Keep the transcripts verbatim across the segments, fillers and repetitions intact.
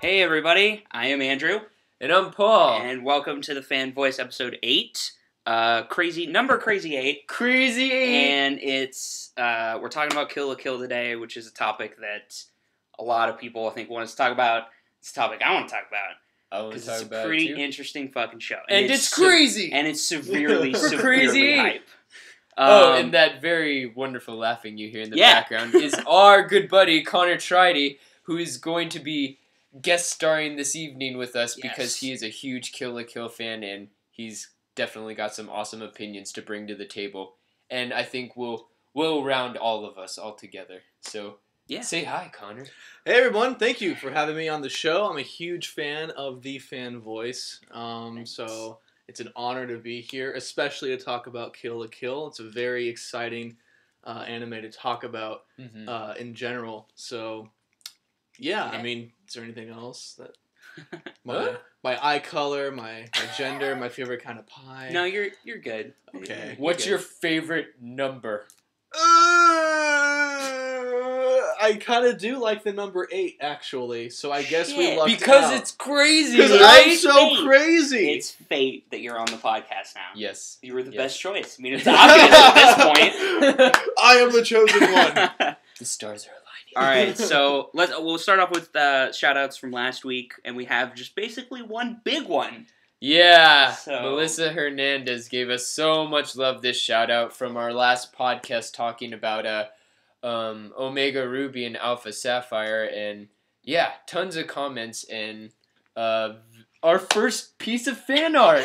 Hey everybody, I am Andrew. And I'm Paul. And welcome to the Fan Voice episode eight. Uh, crazy, number crazy eight. Crazy eight! And it's, uh, we're talking about Kill la Kill today, which is a topic that a lot of people, I think, want us to talk about. It's a topic I want to talk about. Because it's a pretty it interesting fucking show. And, and it's, it's crazy! And it's severely, severely crazy. Hype. Um, oh, and that very wonderful laughing you hear in the yeah. background is our good buddy, Connor Tridy, who is going to be guest starring this evening with us yes. because he is a huge Kill la Kill fan, and he's definitely got some awesome opinions to bring to the table. And I think we'll, we'll round all of us all together. So... Yeah. Say hi, Connor. Hey, everyone. Thank you for having me on the show. I'm a huge fan of the Fan Voice, um, nice. so it's an honor to be here, especially to talk about Kill la Kill. It's a very exciting uh, anime to talk about mm-hmm. uh, in general. So, yeah, okay. I mean, is there anything else that... My, my eye color, my, my gender, my favorite kind of pie. No, you're, you're good. Okay. You're What's good. Your favorite number? Uh... I kind of do like the number eight, actually, so I guess Shit. we lucked out. Because it it's crazy, Because right? I'm so fate. crazy. It's fate that you're on the podcast now. Yes. You were the yes. best choice. I mean, it's obvious at this point. I am the chosen one. The stars are aligning. All right, so let's, we'll start off with uh, shout-outs from last week, and we have just basically one big one. Yeah. So. Melissa Hernandez gave us so much love this shout-out from our last podcast talking about... Uh, Um, Omega Ruby and Alpha Sapphire, and yeah, tons of comments, and uh, our first piece of fan art.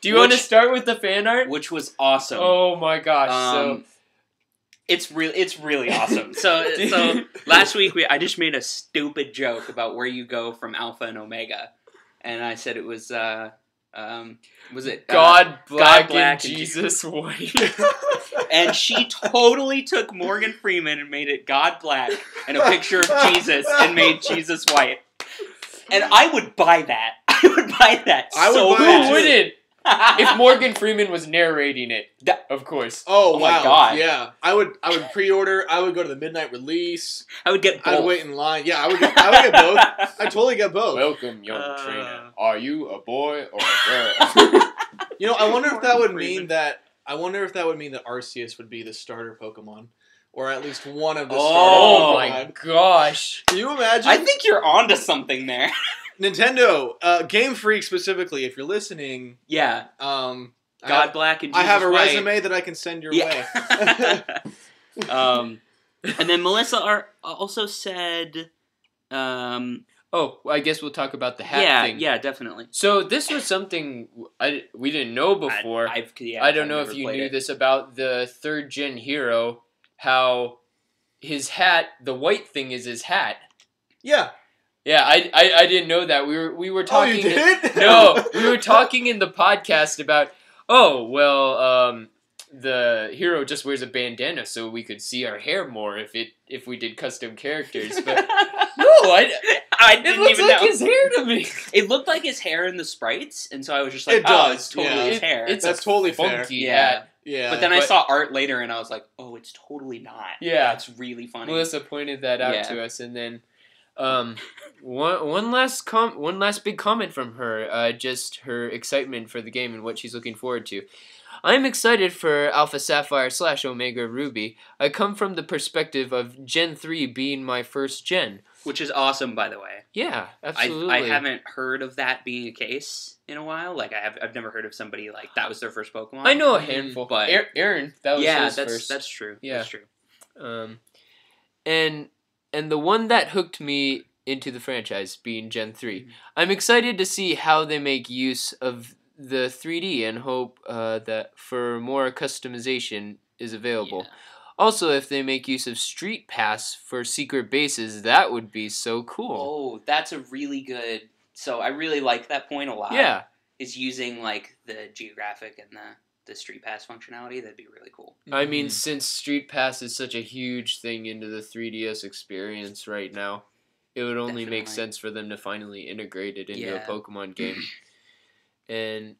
Do you which, want to start with the fan art? Which was awesome. Oh my gosh! Um, so it's really, it's really awesome. So, so last week we, I just made a stupid joke about where you go from Alpha and Omega, and I said it was, uh, um, was it God uh, black, God black and, and Jesus white. And she totally took Morgan Freeman and made it God black and a picture of Jesus and made Jesus white. And I would buy that. I would buy that. I so would buy who it wouldn't? If Morgan Freeman was narrating it, of course. Oh, oh wow. my god! Yeah, I would. I would pre-order. I would go to the midnight release. I would get both. I would wait in line. Yeah, I would. Get, I would get both. I totally get both. Welcome, young uh, trainer. Are you a boy or a girl? You know, I wonder if that would mean that. I wonder if that would mean that Arceus would be the starter Pokemon. Or at least one of the oh, starter Pokemon. Oh my gosh. Can you imagine? I think you're onto something there. Nintendo, uh, Game Freak specifically, if you're listening. Yeah. Um, God I have, Black and Jesus I have a White. resume that I can send your yeah. way. um, and then Melissa are, also said... Um, Oh, I guess we'll talk about the hat yeah, thing. Yeah, definitely. So this was something I, we didn't know before. I, I've, yeah, I don't I've know if you knew it. this about the third-gen hero, how his hat, the white thing is his hat. Yeah. Yeah, I, I, I didn't know that. We were, we were talking... Oh, you did? In, no, we were talking in the podcast about, oh, well, um, the hero just wears a bandana so we could see our hair more if it if we did custom characters. But no, I... I didn't it looks even like know. his hair to me. It looked like his hair in the sprites, and so I was just like, it does. "Oh, it's totally yeah. his hair." It, it's That's totally funky. Yeah. Hat. yeah. But then but, I saw art later, and I was like, "Oh, it's totally not." Yeah, it's really funny. Melissa pointed that out yeah. to us, and then um, one one last com one last big comment from her, uh, just her excitement for the game and what she's looking forward to. I'm excited for Alpha Sapphire slash Omega Ruby. I come from the perspective of Gen three being my first gen. Which is awesome, by the way. Yeah, absolutely. I, I haven't heard of that being a case in a while. Like, I have, I've never heard of somebody, like, that was their first Pokemon. I know a handful. But Aaron, that was yeah, his that's, first. Yeah, that's true. Yeah. That's true. Um, and, and the one that hooked me into the franchise being Gen three. Mm-hmm. I'm excited to see how they make use of... the three D and hope uh, that for more customization is available. Yeah. Also, if they make use of Street Pass for secret bases, that would be so cool. Oh, that's a really good... So I really like that point a lot. Yeah. Is using, like, the geographic and the, the Street Pass functionality. That'd be really cool. I mm-hmm. mean, since Street Pass is such a huge thing into the three D S experience right now, it would only Definitely. make sense for them to finally integrate it into yeah. a Pokemon game. And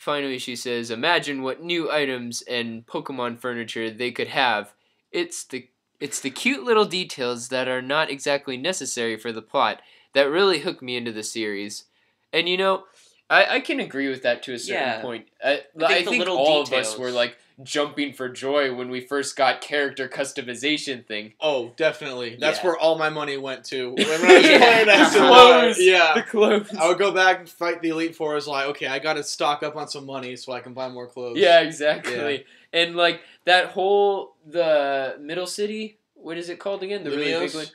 Finally, she says, imagine what new items and Pokemon furniture they could have. It's the it's the cute little details that are not exactly necessary for the plot that really hook me into the series. And, you know, I, I can agree with that to a certain yeah. point. I, I think, I think all details. of us were, like, jumping for joy when we first got character customization thing. Oh, definitely. That's yeah. where all my money went to. When I was yeah. the clothes. Yeah. The clothes. I would go back and fight the Elite Four. I was like, okay, I got to stock up on some money so I can buy more clothes. Yeah, exactly. Yeah. And, like, that whole, the middle city, what is it called again? The Lumiose? Really big one?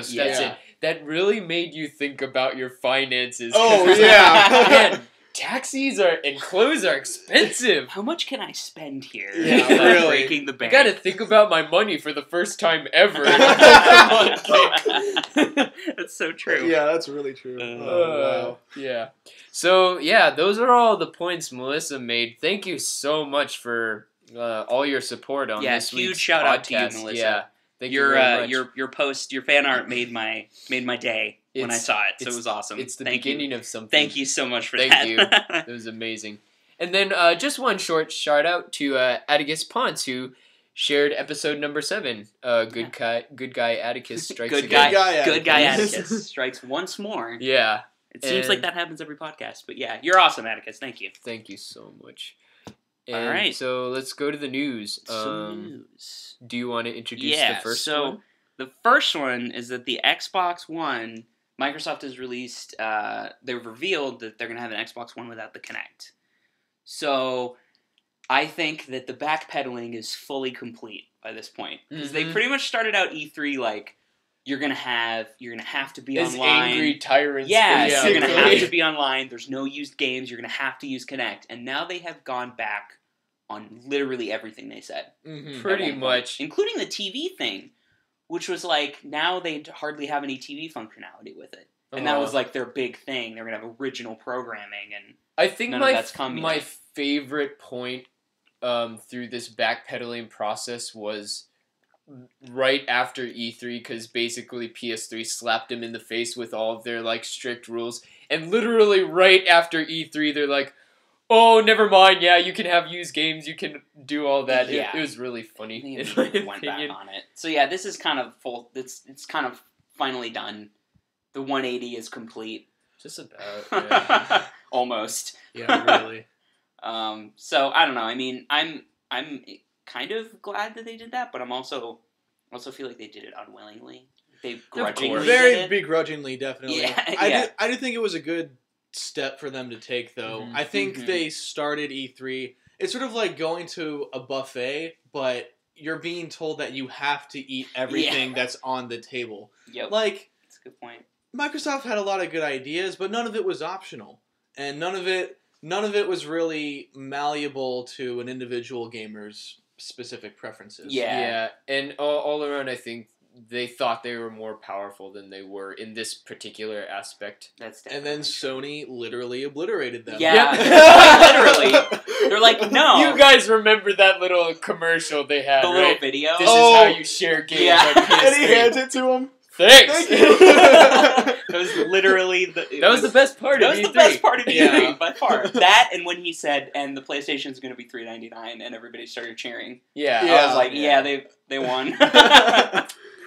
Lumiose, yeah. that's yeah. it. That really made you think about your finances. Oh, yeah. Man, taxis are and clothes are expensive. How much can I spend here? Yeah, really. Breaking the bank. I gotta think about my money for the first time ever. That's so true. Yeah, that's really true. Uh, oh, wow. Yeah. So, yeah, those are all the points Melissa made. Thank you so much for uh, all your support on yeah, this week's podcast. Yeah, huge shout out to you, Melissa. Yeah. Thank your you uh, your your post your fan art made my made my day it's, when I saw it. So it was awesome. It's the Thank beginning you. of something. Thank you so much for Thank that. Thank you. It was amazing. And then uh, just one short shout out to uh, Atticus Ponce, who shared episode number seven. Uh, good yeah. guy, good guy Atticus strikes good again. Guy, guy Atticus. Good guy Atticus strikes once more. Yeah. It and seems like that happens every podcast, but yeah, you're awesome, Atticus. Thank you. Thank you so much. And All right. So let's go to the news. Um, news. Do you want to introduce yeah, the first so one? The first one is that the Xbox One, Microsoft has released, uh, they've revealed that they're going to have an Xbox One without the Kinect. So I think that the backpedaling is fully complete by this point. Because mm-hmm. they pretty much started out E three like, you're going to have, you're going to have to be this online. Angry tyrants. Yeah, yeah. You're going to have to be online. There's no used games. You're going to have to use Kinect. And now they have gone back on literally everything they said. Mm-hmm. Pretty much. Point, including the T V thing, which was like, now they hardly have any T V functionality with it. And uh-huh. that was like their big thing. They're going to have original programming. And I think none my, of that's coming. My favorite point um, through this backpedaling process was right after E three, because basically P S three slapped them in the face with all of their, like, strict rules. And literally right after E three, they're like, oh, never mind, yeah, you can have used games, you can do all that. Yeah. It, it was really funny. It went back on it. So, yeah, this is kind of full, it's, it's kind of finally done. The one eighty is complete. Just about, yeah. Almost. Yeah, really. um, so, I don't know, I mean, I'm, I'm... kind of glad that they did that, but I'm also also feel like they did it unwillingly. They grudgingly very did it. begrudgingly, definitely. Yeah, I yeah. do I do think it was a good step for them to take, though. Mm-hmm. I think mm-hmm. they started E three. It's sort of like going to a buffet, but you're being told that you have to eat everything yeah. that's on the table. Yep. Like, that's a good point. Microsoft had a lot of good ideas, but none of it was optional, and none of it none of it was really malleable to an individual gamer's specific preferences. Yeah, yeah, and all, all around, I think they thought they were more powerful than they were in this particular aspect. That's definitely and then Sony true. literally obliterated them. Yeah, literally. They're like, no. You guys remember that little commercial they had? The right? little video. This oh, is how you share games. Yeah. On P S three. And he hands it to him. Thanks. Thank you. That was literally the. That was, was the best part. That of was E three. The best part of E three yeah. by far. That and when he said, "And the PlayStation is going to be three ninety-nine," and everybody started cheering. Yeah, yeah. I was like, "Yeah, yeah they they won."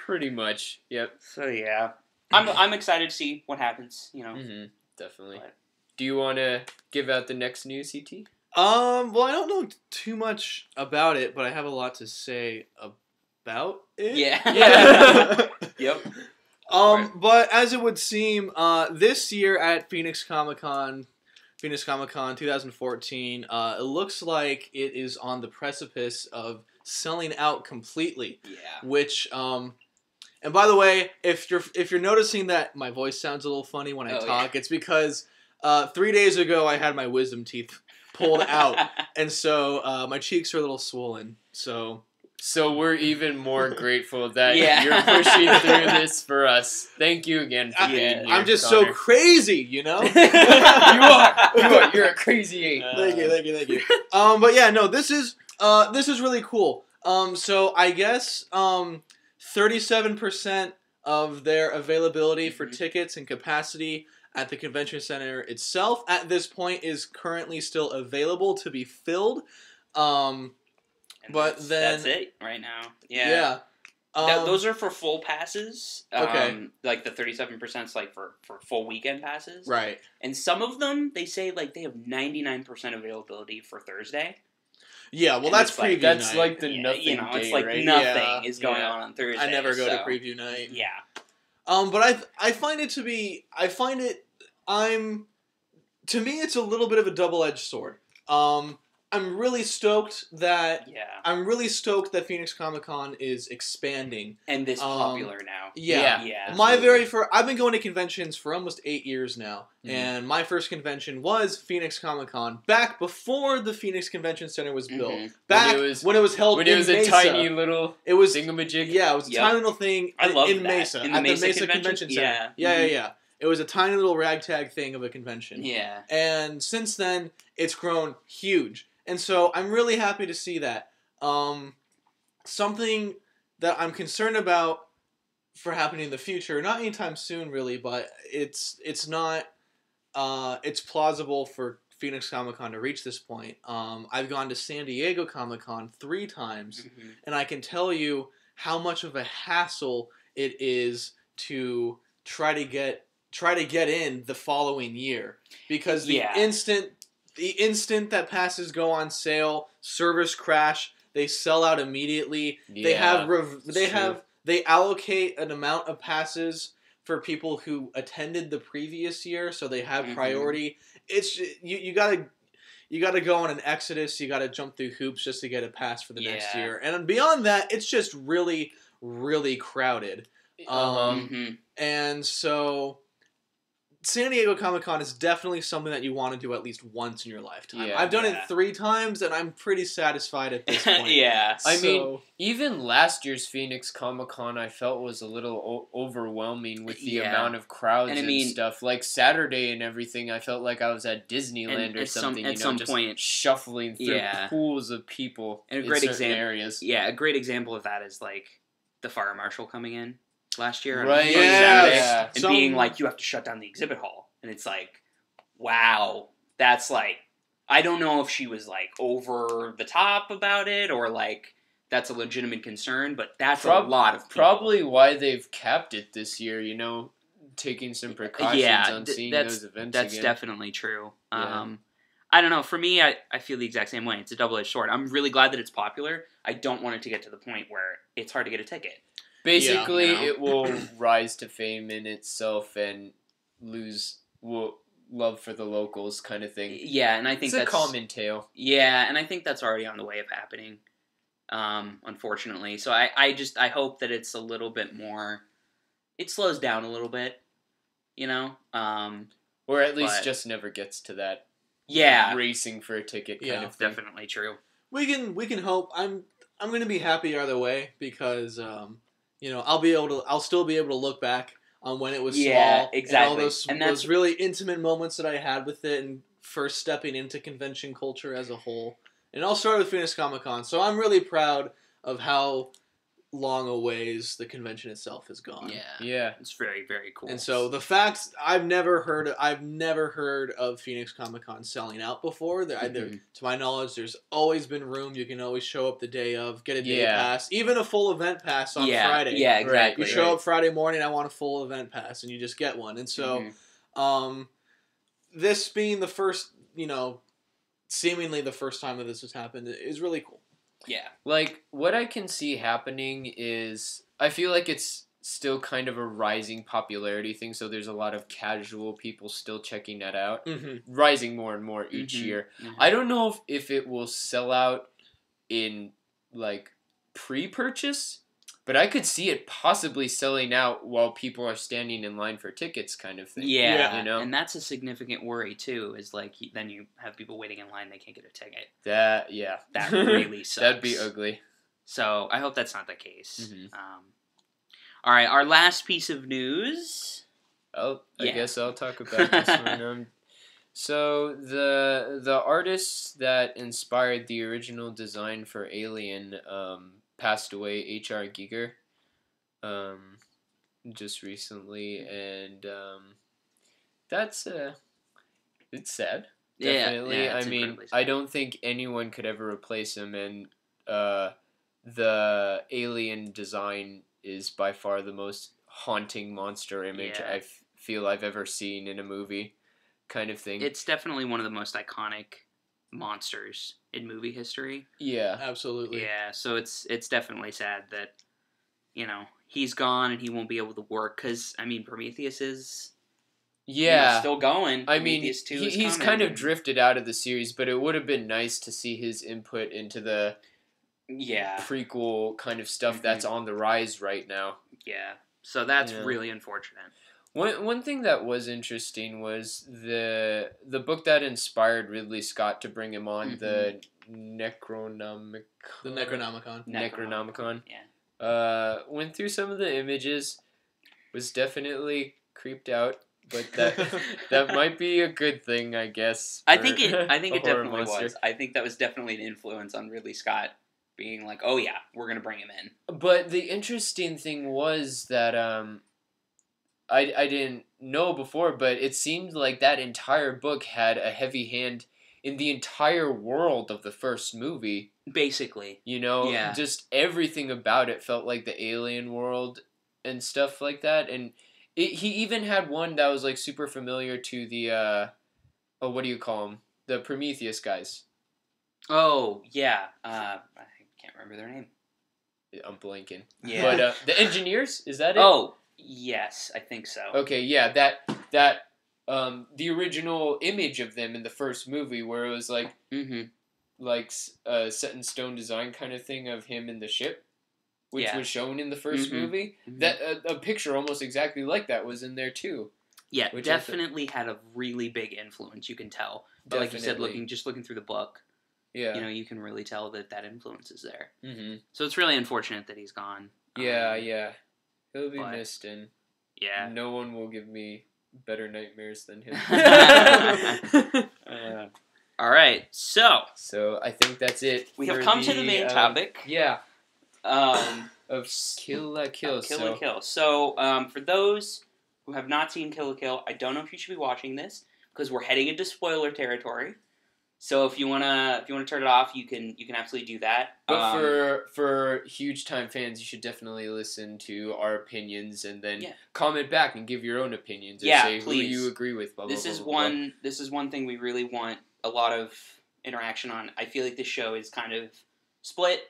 Pretty much. Yep. So yeah, I'm I'm excited to see what happens. You know, mm-hmm. definitely. But. Do you want to give out the next news, C T? Um. Well, I don't know too much about it, but I have a lot to say about it. Yeah. Yeah. Yep. Um, right. But as it would seem, uh, this year at Phoenix Comic-Con, Phoenix Comic-Con twenty fourteen, uh, it looks like it is on the precipice of selling out completely. Yeah. Which, um, and by the way, if you're if you're noticing that my voice sounds a little funny when I oh, talk, yeah. it's because uh, three days ago I had my wisdom teeth pulled out, and so uh, my cheeks are a little swollen. So. So we're even more grateful that yeah. you're pushing through this for us. Thank you again for being here, I'm just Connor. so crazy, you know? you are. You are. You're a crazy eight. Uh. Thank you, thank you, thank you. Um, but yeah, no, this is uh, this is really cool. Um, so I guess um, thirty-seven percent of their availability mm-hmm. for tickets and capacity at the convention center itself at this point is currently still available to be filled. Um, but that's, then that's it right now. Yeah. Yeah. Um, that, those are for full passes. Um, okay. Like the thirty-seven percent is like for, for full weekend passes. Right. And some of them, they say like they have ninety-nine percent availability for Thursday. Yeah, well, and that's preview like, night. That's like the yeah, nothing you know, day, it's like right? nothing yeah, is going yeah. on on Thursday. I never go so. to preview night. Yeah. Um, but I I find it to be, I find it, I'm, to me it's a little bit of a double-edged sword. Um, I'm really stoked that, yeah. I'm really stoked that Phoenix Comic-Con is expanding. And this um, popular now. Yeah. yeah. yeah my very first, I've been going to conventions for almost eight years now. Mm-hmm. And my first convention was Phoenix Comic-Con, back before the Phoenix Convention Center was built. Mm-hmm. Back when it was, when it was held when in it was Mesa. a tiny little it was, thingamajig. Yeah, it was a yep. tiny little thing I in, in Mesa. In the at Mesa the Mesa Convention, Convention Center. Yeah, yeah, mm-hmm. yeah. yeah. It was a tiny little ragtag thing of a convention. Yeah. And since then, it's grown huge. And so I'm really happy to see that. Um, something that I'm concerned about for happening in the future, not anytime soon really, but it's it's not uh, it's plausible for Phoenix Comic-Con to reach this point. Um, I've gone to San Diego Comic-Con three times, mm-hmm. and I can tell you how much of a hassle it is to try to get try to get in the following year, because the yeah. instant The instant that passes go on sale, servers crash. They sell out immediately. Yeah, they have rev they true. have they allocate an amount of passes for people who attended the previous year, so they have mm-hmm. priority. It's you you gotta you gotta go on an exodus. You gotta jump through hoops just to get a pass for the yeah. next year. And beyond that, it's just really really crowded. Um, mm-hmm. And so. San Diego Comic-Con is definitely something that you want to do at least once in your lifetime. Yeah, I've done yeah. it three times, and I'm pretty satisfied at this point. yeah. So. I mean, even last year's Phoenix Comic-Con, I felt was a little o overwhelming with the yeah. amount of crowds and, and I mean, stuff. Like, Saturday and everything, I felt like I was at Disneyland or something. Some, at you know, some just point. Shuffling through yeah. pools of people and a great in certain areas. Yeah, a great example of that is, like, the fire marshal coming in. Last year, right? Yeah, Saturday, yeah. and Some... being like, you have to shut down the exhibit hall, and it's like, wow, that's like, I don't know if she was like over the top about it or like that's a legitimate concern, but that's Prob a lot of people. Probably why they've capped it this year. You know, taking some precautions yeah, on seeing those events. That's again. definitely true. Yeah. Um, I don't know. For me, I, I feel the exact same way. It's a double-edged sword. I'm really glad that it's popular. I don't want it to get to the point where it's hard to get a ticket. Basically, yeah, no. it will rise to fame in itself and lose will, love for the locals, kind of thing. Yeah, and I think it's that's a common tale. Yeah, and I think that's already on the way of happening, um, unfortunately. So I, I just I hope that it's a little bit more. It slows down a little bit, you know, um, or at least but, just never gets to that. Yeah, racing for a ticket. Kind yeah, of thing. Definitely true. We can we can hope. I'm I'm gonna be happy either way because. Um, You know, I'll be able to. I'll still be able to look back on when it was yeah, small, exactly. and all those and those really intimate moments that I had with it, and first stepping into convention culture as a whole. And it all started with Phoenix Comic-Con, so I'm really proud of how long a ways the convention itself has gone. Yeah, yeah, it's very very cool. And so the fact I've never heard of, I've never heard of Phoenix Comic-Con selling out before. There, mm-hmm. there, to my knowledge, there's always been room. You can always show up the day of, get a day yeah. pass, even a full event pass on yeah. Friday. Yeah, exactly. Right? You show right. up Friday morning. I want a full event pass, and you just get one. And so, mm-hmm. um, this being the first, you know, seemingly the first time that this has happened is really cool. Yeah. Like, what I can see happening is, I feel like it's still kind of a rising popularity thing, so there's a lot of casual people still checking that out. Mm-hmm. Rising more and more each mm-hmm. year. Mm-hmm. I don't know if, if it will sell out in, like, pre-purchase, but I could see it possibly selling out while people are standing in line for tickets kind of thing. Yeah, yeah. You know? And that's a significant worry, too, is, like, then you have people waiting in line, they can't get a ticket. That, yeah. That really sucks. That'd be ugly. So, I hope that's not the case. Mm-hmm. um, all right, our last piece of news. Oh, I yeah. guess I'll talk about this one. Um, so, the, the artists that inspired the original design for Alien... Um, passed away, H R Giger, um, just recently, and um, that's uh, it's sad. Definitely. Yeah, yeah, I mean, sad. I don't think anyone could ever replace him, and uh, the alien design is by far the most haunting monster image yeah. I f- feel I've ever seen in a movie, kind of thing. It's definitely one of the most iconic monsters in movie history. Yeah, absolutely. Yeah, so it's it's definitely sad that, you know, he's gone and he won't be able to work because, I mean, Prometheus is... Yeah. You know, still going. I mean, two he, he's kind of drifted out of the series, but it would have been nice to see his input into the yeah prequel kind of stuff mm-hmm. that's on the rise right now. Yeah. So that's yeah. really unfortunate. One one thing that was interesting was the the book that inspired Ridley Scott to bring him on, mm-hmm. the Necronomicon. The Necronomicon. Necronomicon. Necronomicon. Yeah. Uh, went through some of the images, was definitely creeped out. But that that might be a good thing, I guess. I think it. I think it definitely monster. was. I think that was definitely an influence on Ridley Scott being like, "Oh yeah, we're gonna bring him in." But the interesting thing was that um, I I didn't know before, but it seemed like that entire book had a heavy hand in the entire world of the first movie. Basically, you know, yeah. just everything about it felt like the alien world and stuff like that, and. It, he even had one that was, like, super familiar to the, uh, oh, what do you call them? The Prometheus guys. Oh, yeah. Uh, I can't remember their name. I'm blanking. Yeah. But, uh, the engineers? Is that it? Oh, yes. I think so. Okay, yeah. That, that, um, the original image of them in the first movie where it was, like, mm-hmm. like, uh, set-in-stone design kind of thing of him in the ship. Which yeah. was shown in the first mm-hmm. movie. Mm-hmm. That a, a picture almost exactly like that was in there too. Yeah, which definitely had a really big influence. You can tell, but like you said, looking just looking through the book, yeah, you know, you can really tell that that influence is there. Mm-hmm. So it's really unfortunate that he's gone. Yeah, um, yeah, he'll be but, missed, and yeah, no one will give me better nightmares than him. uh, All right, so so I think that's it. We have come the, to the main um, topic. Yeah. Um, of Kill la Kill. Kill la Kill. So, um, for those who have not seen Kill la Kill, I don't know if you should be watching this because we're heading into spoiler territory. So if you wanna, if you wanna turn it off, you can, you can absolutely do that. But um, for for huge time fans, you should definitely listen to our opinions and then yeah. comment back and give your own opinions. Or yeah, say please. Who you agree with. Blah, this blah, is blah, one. Blah. This is one thing we really want a lot of interaction on. I feel like this show is kind of split.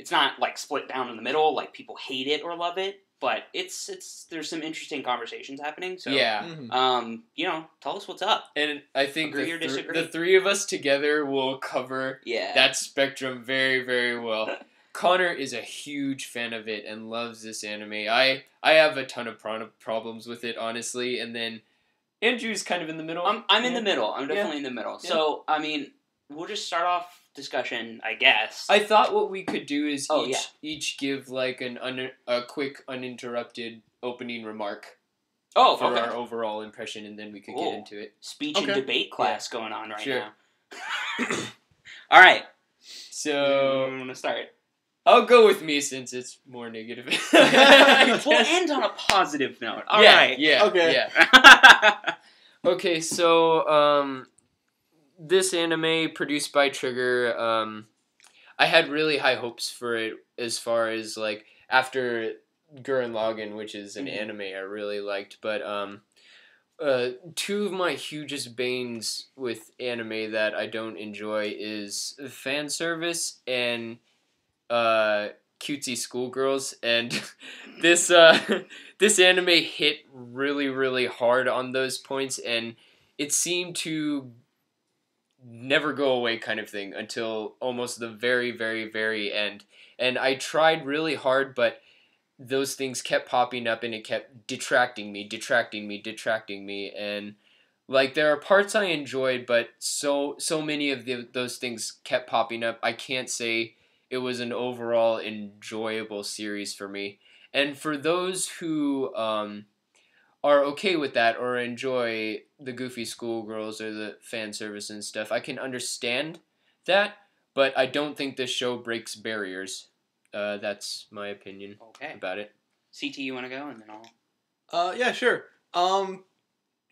It's not, like, split down in the middle, like, people hate it or love it, but it's, it's, there's some interesting conversations happening, so, yeah. mm-hmm. um, you know, tell us what's up. And I think the, th- the three of us together will cover yeah. that spectrum very, very well. Connor is a huge fan of it and loves this anime. I, I have a ton of pro- problems with it, honestly, and then Andrew's kind of in the middle. I'm, I'm yeah. in the middle. I'm definitely yeah. in the middle. Yeah. So, I mean, we'll just start off discussion, I guess. I thought what we could do is oh, each, yeah. each give like an un- a quick uninterrupted opening remark oh, for okay. our overall impression, and then we could Ooh. get into it. Speech okay. and debate class yeah. going on right sure. now. All right. So I'm gonna start. I'll go with me since it's more negative. We'll end on a positive note. All yeah, right. Yeah. Okay. Yeah. Okay. So. Um, This anime, produced by Trigger, um, I had really high hopes for it as far as, like, after Gurren Lagann, which is an mm-hmm. anime I really liked, but um, uh, two of my hugest banes with anime that I don't enjoy is fan service and uh, cutesy schoolgirls, and this, uh, this anime hit really, really hard on those points, and it seemed to... never go away kind of thing until almost the very, very, very end. And I tried really hard, but those things kept popping up and it kept detracting me, detracting me, detracting me. And, like, there are parts I enjoyed, but so so many of the, those things kept popping up. I can't say it was an overall enjoyable series for me. And for those who... um. are okay with that or enjoy the goofy schoolgirls or the fan service and stuff. I can understand that, but I don't think this show breaks barriers. Uh, that's my opinion okay. about it. C T, you want to go, and then I'll. Uh, yeah, sure. Um,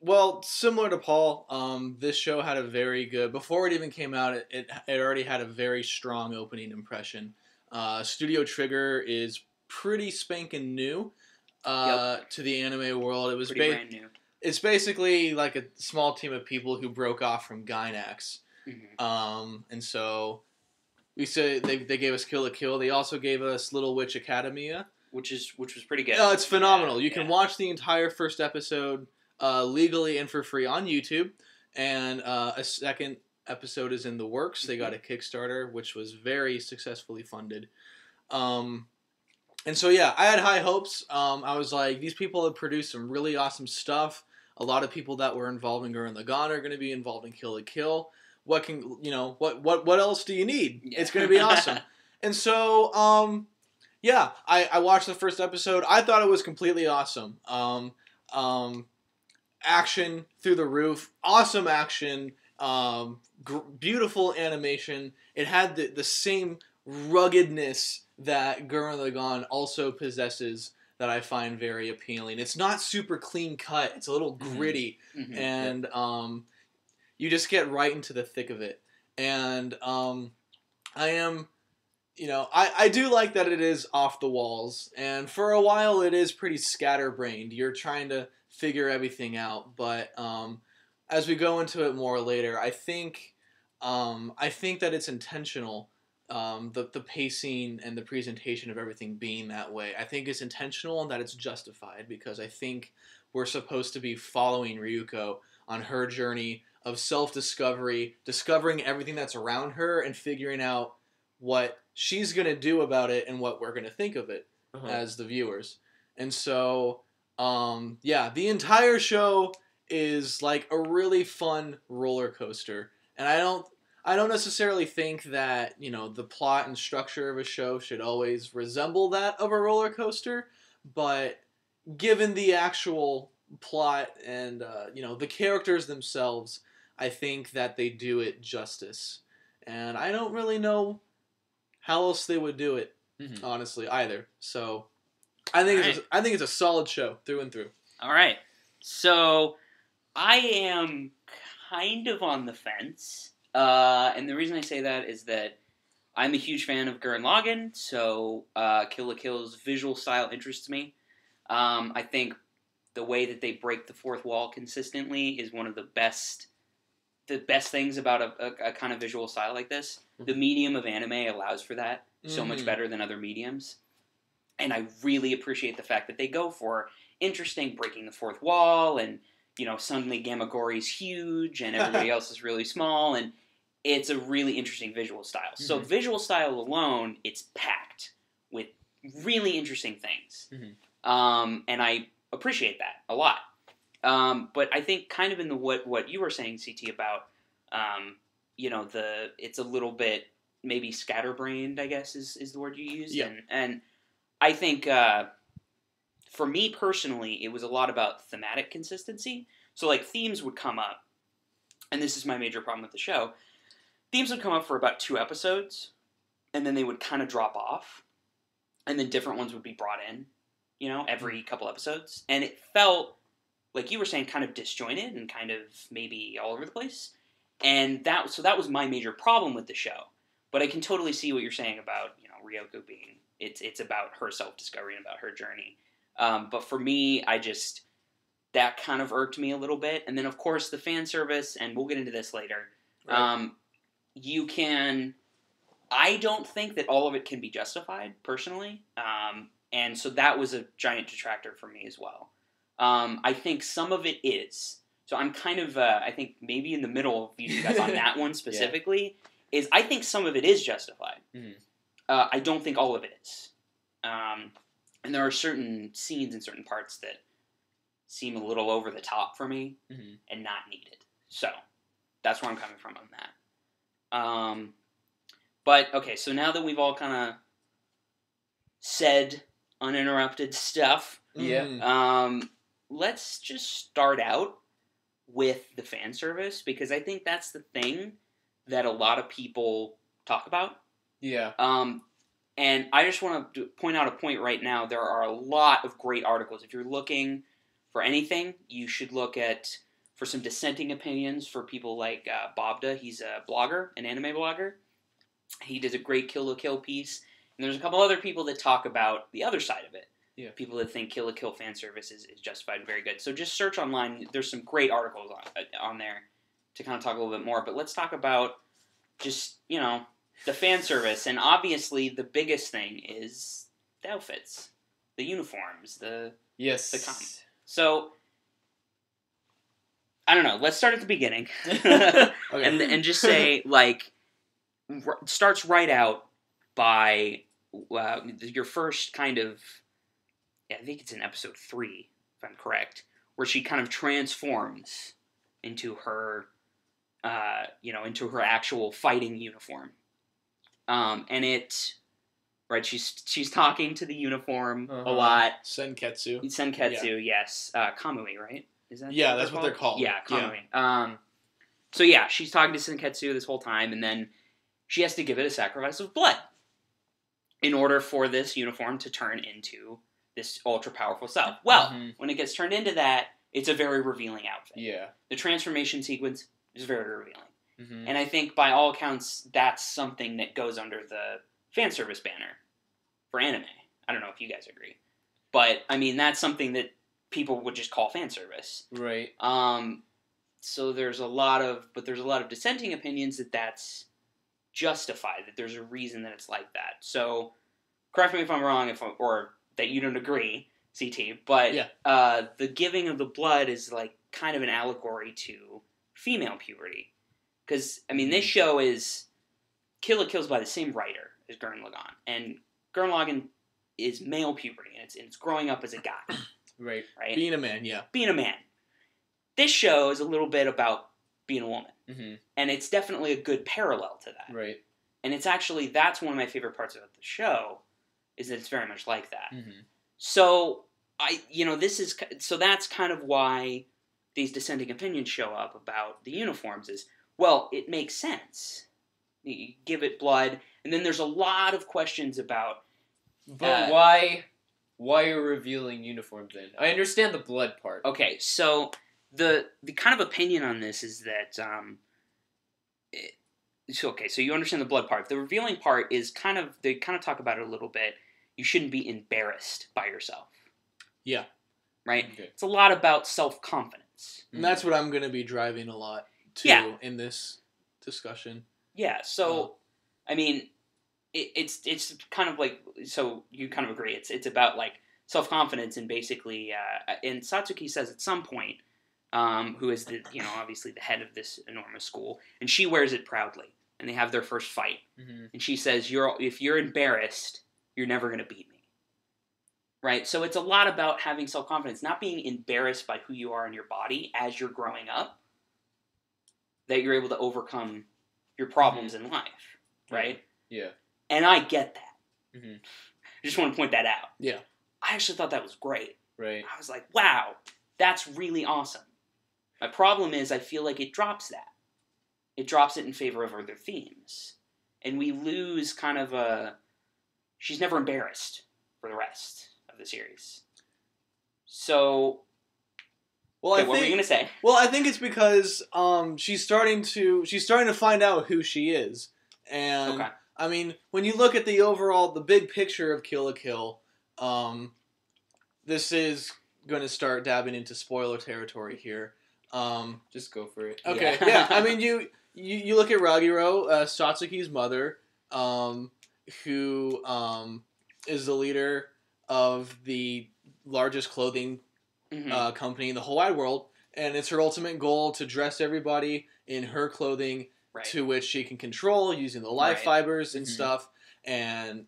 Well, similar to Paul, um, this show had a very good, before it even came out, it, it, it already had a very strong opening impression. Uh, Studio Trigger is pretty spanking new uh, yep. to the anime world. It was pretty ba- brand new. It's basically like a small team of people who broke off from Gainax. Mm-hmm. Um, and so we say they, they gave us Kill la Kill. They also gave us Little Witch Academia. Which is which was pretty good. No, it's phenomenal. Yeah, you can yeah. watch the entire first episode uh, legally and for free on YouTube, and uh, a second episode is in the works. Mm-hmm. They got a Kickstarter, which was very successfully funded. Um, and so, yeah, I had high hopes. Um, I was like, these people have produced some really awesome stuff. A lot of people that were involved in Gurren Lagann are going to be involved in Kill la Kill. What can you know? What what what else do you need? Yeah. It's going to be awesome. And so. Um, Yeah, I, I watched the first episode. I thought it was completely awesome. Um, um, action through the roof. Awesome action. Um, gr- beautiful animation. It had the, the same ruggedness that Gurren Lagann also possesses that I find very appealing. It's not super clean cut. It's a little mm-hmm. gritty. Mm-hmm. And yep. um, you just get right into the thick of it. And um, I am... You know, I, I do like that it is off the walls, and for a while it is pretty scatterbrained. You're trying to figure everything out, but um, as we go into it more later, I think um, I think that it's intentional, um, the, the pacing and the presentation of everything being that way. I think it's intentional and that it's justified, because I think we're supposed to be following Ryuko on her journey of self-discovery, discovering everything that's around her and figuring out what she's going to do about it and what we're going to think of it uh-huh. as the viewers. And so, um, yeah, the entire show is like a really fun roller coaster. And I don't, I don't necessarily think that, you know, the plot and structure of a show should always resemble that of a roller coaster, but given the actual plot and, uh, you know, the characters themselves, I think that they do it justice. And I don't really know how else they would do it, mm-hmm. honestly, either. So, I think right. it's a, I think it's a solid show through and through. All right. So, I am kind of on the fence, uh, and the reason I say that is that I'm a huge fan of Gurren Lagann. So, uh, Kill la Kill's visual style interests me. Um, I think the way that they break the fourth wall consistently is one of the best. The best things about a, a, a kind of visual style like this, the medium of anime allows for that so mm-hmm. much better than other mediums. And I really appreciate the fact that they go for interesting breaking the fourth wall and, you know, suddenly Gamagori's huge and everybody else is really small. And it's a really interesting visual style. Mm-hmm. So visual style alone, it's packed with really interesting things. Mm-hmm. Um, and I appreciate that a lot. Um, but I think kind of in the what, what you were saying, C T, about, um, you know, the it's a little bit maybe scatterbrained, I guess, is, is the word you used. Yeah. And, and I think uh, for me personally, it was a lot about thematic consistency. So, like, themes would come up, and this is my major problem with the show. Themes would come up for about two episodes, and then they would kind of drop off, and then different ones would be brought in, you know, every couple episodes. And it felt... like you were saying, kind of disjointed and kind of maybe all over the place. And that, so that was my major problem with the show. But I can totally see what you're saying about, you know, Ryoko being, it's it's about her self-discovery and about her journey. Um, but for me, I just, that kind of irked me a little bit. And then, of course, the fan service, and we'll get into this later. Right. Um, you can, I don't think that all of it can be justified, personally. Um, and so that was a giant detractor for me as well. Um, I think some of it is. So I'm kind of, uh, I think maybe in the middle of you guys on that one specifically, yeah. is I think some of it is justified. Mm-hmm. Uh, I don't think all of it is. Um, and there are certain scenes and certain parts that seem a little over the top for me mm-hmm. and not needed. So that's where I'm coming from on that. Um, but, okay, so now that we've all kind of said uninterrupted stuff, yeah. Um, let's just start out with the fan service, because I think that's the thing that a lot of people talk about. Yeah. Um, and I just want to point out a point right now. There are a lot of great articles. If you're looking for anything, you should look at for some dissenting opinions for people like uh, Bobda. He's a blogger, an anime blogger. He does a great Kill la Kill piece. And there's a couple other people that talk about the other side of it. Yeah. People that think Kill la Kill fan service is, is justified and very good. So just search online. There's some great articles on, on there to kind of talk a little bit more. But let's talk about just, you know, the fan service. And obviously the biggest thing is the outfits, the uniforms, the, yes. the comic. So, I don't know. Let's start at the beginning. okay. and, and just say, like, r- starts right out by uh, your first kind of... Yeah, I think it's in episode three, if I'm correct, where she kind of transforms into her, uh, you know, into her actual fighting uniform. Um, and it, right, she's she's talking to the uniform uh-huh. a lot. Senketsu. Senketsu, yeah. yes. Uh, Kamui, right? Is that yeah, that's what they're called. Yeah, Kamui. Yeah. Um, so yeah, she's talking to Senketsu this whole time, and then she has to give it a sacrifice of blood in order for this uniform to turn into... this ultra-powerful self. Well, mm-hmm. when it gets turned into that, it's a very revealing outfit. Yeah. The transformation sequence is very revealing. Mm-hmm. And I think, by all accounts, that's something that goes under the fan service banner for anime. I don't know if you guys agree. But, I mean, that's something that people would just call fan service. Right. Um, so there's a lot of... But there's a lot of dissenting opinions that that's justified, that there's a reason that it's like that. So, correct me if I'm wrong, if I'm, or... that you don't agree, C T, but yeah. uh, the giving of the blood is, like, kind of an allegory to female puberty. Because, I mean, this show is... Kill la Kill's by the same writer as Gurren Lagann. And Gurren Lagann is male puberty, and it's, and it's growing up as a guy. Right. right. Being a man, yeah. Being a man. This show is a little bit about being a woman. Mm-hmm. And it's definitely a good parallel to that. Right. And it's actually... That's one of my favorite parts about the show... is that it's very much like that. Mm-hmm. So, I, you know, this is, so that's kind of why these dissenting opinions show up about the uniforms is, well, it makes sense. You give it blood, and then there's a lot of questions about... But uh, why, why are revealing uniforms then? I understand the blood part. Okay, so the the kind of opinion on this is that, um, it, so, okay, so you understand the blood part. The revealing part is kind of, they kind of talk about it a little bit. You shouldn't be embarrassed by yourself. Yeah. Right? Okay. It's a lot about self-confidence. And that's what I'm going to be driving a lot to yeah. in this discussion. Yeah. So, uh, I mean, it, it's it's kind of like, so you kind of agree. It's it's about, like, self-confidence and basically, uh, and Satsuki says at some point, um, who is, the you know, obviously the head of this enormous school, and she wears it proudly, and they have their first fight. Mm-hmm. And she says, "You're if you're embarrassed... you're never going to beat me." Right? So it's a lot about having self-confidence, not being embarrassed by who you are in your body as you're growing up, that you're able to overcome your problems mm-hmm. in life. Right? Yeah. And I get that. Mm-hmm. I just want to point that out. Yeah. I actually thought that was great. Right. I was like, wow, that's really awesome. My problem is I feel like it drops that. It drops it in favor of other themes. And we lose kind of a... She's never embarrassed for the rest of the series. So, well, okay, I what think, were you gonna say? Well, I think it's because um, she's starting to she's starting to find out who she is, and okay. I mean, when you look at the overall the big picture of Kill la Kill, um, this is going to start dabbing into spoiler territory here. Um, Just go for it. Okay, yeah. yeah I mean, you, you you look at Ragyo, uh, Satsuki's mother. Um, who um, is the leader of the largest clothing mm-hmm. uh, company in the whole wide world. And it's her ultimate goal to dress everybody in her clothing right. to which she can control using the life right. fibers and mm-hmm. stuff. And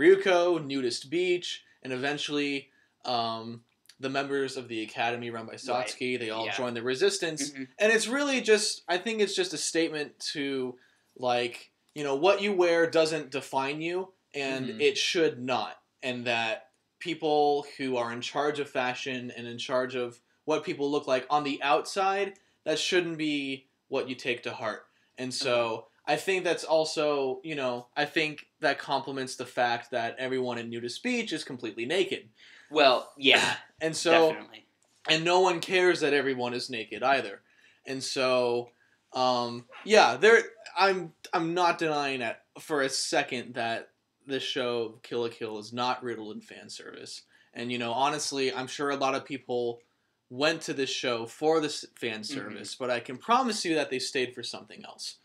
Ryuko, Nudist Beach, and eventually um, the members of the academy run by Satsuki, right. they all yeah. join the resistance. Mm-hmm. And it's really just, I think it's just a statement to, like... you know, what you wear doesn't define you, and mm-hmm. it should not. And that people who are in charge of fashion and in charge of what people look like on the outside, that shouldn't be what you take to heart. And so I think that's also, you know, I think that complements the fact that everyone in Nudist Beach is completely naked. Well, yeah, and so definitely. And no one cares that everyone is naked either. And so, um, yeah, there. I'm I'm not denying that for a second that this show, Kill la Kill, is not riddled in fan service. And, you know, honestly, I'm sure a lot of people went to this show for the fan service, mm-hmm. but I can promise you that they stayed for something else.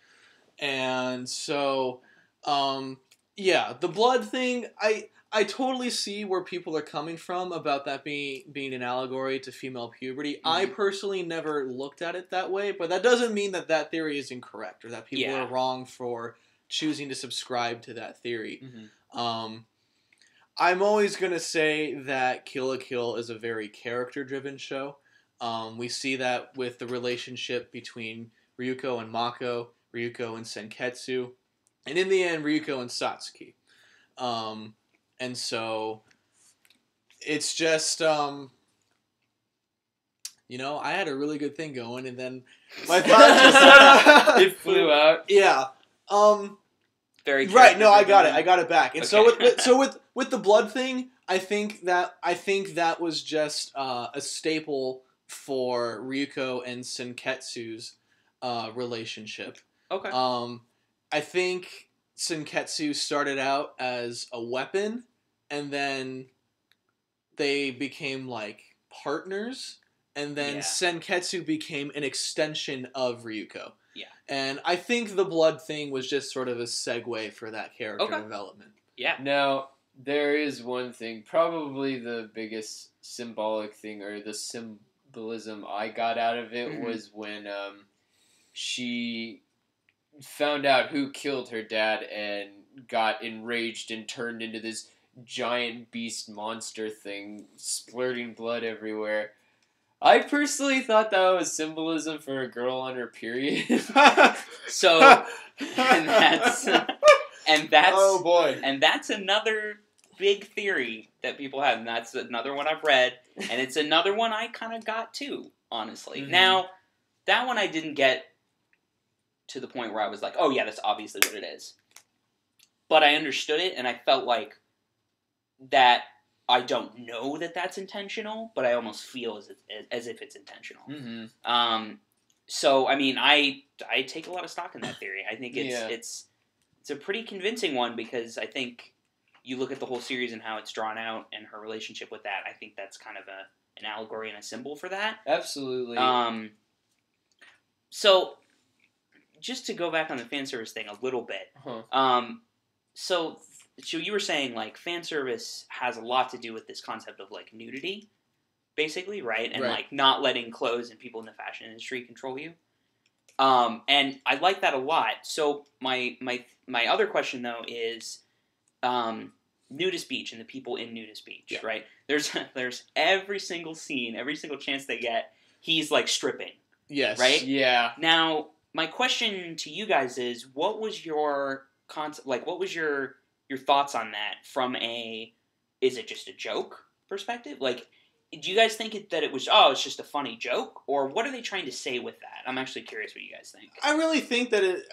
And so, um, yeah, the blood thing, I... I totally see where people are coming from about that being being an allegory to female puberty. Mm-hmm. I personally never looked at it that way, but that doesn't mean that that theory is incorrect or that people yeah. are wrong for choosing to subscribe to that theory. Mm-hmm. Um, I'm always going to say that Kill la Kill is a very character-driven show. Um, we see that with the relationship between Ryuko and Mako, Ryuko and Senketsu, and in the end, Ryuko and Satsuki. Um... And so, it's just, um, you know, I had a really good thing going, and then my thoughts just... it flew out. Yeah. Um, Very right, no, I got it. I got it back. And okay. so, with, with, so with, with the blood thing, I think that, I think that was just uh, a staple for Ryuko and Senketsu's uh, relationship. Okay. Um, I think Senketsu started out as a weapon, and then they became like partners, and then yeah. Senketsu became an extension of Ryuko. Yeah. And I think the blood thing was just sort of a segue for that character okay. development. Yeah. Now, there is one thing, probably the biggest symbolic thing, or the symbolism I got out of it mm-hmm. was when um, she found out who killed her dad and got enraged and turned into this giant beast monster thing, splurting blood everywhere. I personally thought that was symbolism for a girl on her period. So, and that's, and that's, oh boy. And that's another big theory that people have, and that's another one I've read, and it's another one I kind of got too, honestly. Mm-hmm. Now, that one I didn't get to the point where I was like, oh yeah, that's obviously what it is. But I understood it, and I felt like that I don't know that that's intentional, but I almost feel as, as, as if it's intentional. Mm-hmm. Um, so, I mean, I I take a lot of stock in that theory. I think it's, yeah. it's, it's a pretty convincing one, because I think you look at the whole series and how it's drawn out and her relationship with that, I think that's kind of a, an allegory and a symbol for that. Absolutely. Um, so... Just to go back on the fan service thing a little bit. Uh-huh. Um, so, so you were saying like fan service has a lot to do with this concept of like nudity, basically, right? And right. like not letting clothes and people in the fashion industry control you. Um, and I like that a lot. So my my my other question though is um, Nudist Beach and the people in Nudist Beach, yeah. right? There's there's every single scene, every single chance they get, he's like stripping. Yes. Right. Yeah. Now, my question to you guys is, what was your concept, like, what was your, your thoughts on that from a, is it just a joke perspective? Like, do you guys think it, that it was, oh, it's just a funny joke? Or what are they trying to say with that? I'm actually curious what you guys think. I really think that it,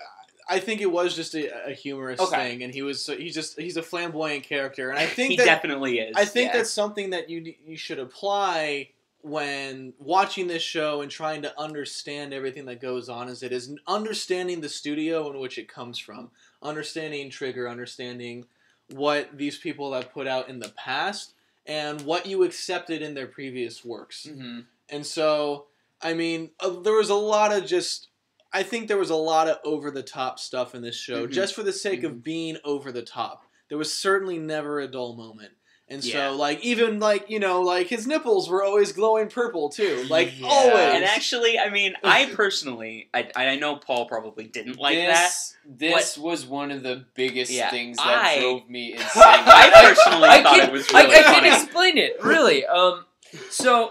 I think it was just a, a humorous okay. thing, and he was, he's just, he's a flamboyant character, and I think he that, definitely is. I think yeah. that's something that you you should apply when watching this show and trying to understand everything that goes on as it is, understanding the studio in which it comes from, understanding Trigger, understanding what these people have put out in the past, and what you accepted in their previous works. Mm-hmm. And so, I mean, uh, there was a lot of just, I think there was a lot of over-the-top stuff in this show, mm-hmm. just for the sake mm-hmm. of being over-the-top. There was certainly never a dull moment. And yeah. so, like, even, like, you know, like, his nipples were always glowing purple, too. Like, yeah. always. And actually, I mean, I personally, I, I know Paul probably didn't like this, that. This but, was one of the biggest yeah, things that I, drove me insane. I personally I thought can, it was really I, I funny. I can explain it, really. Um, so,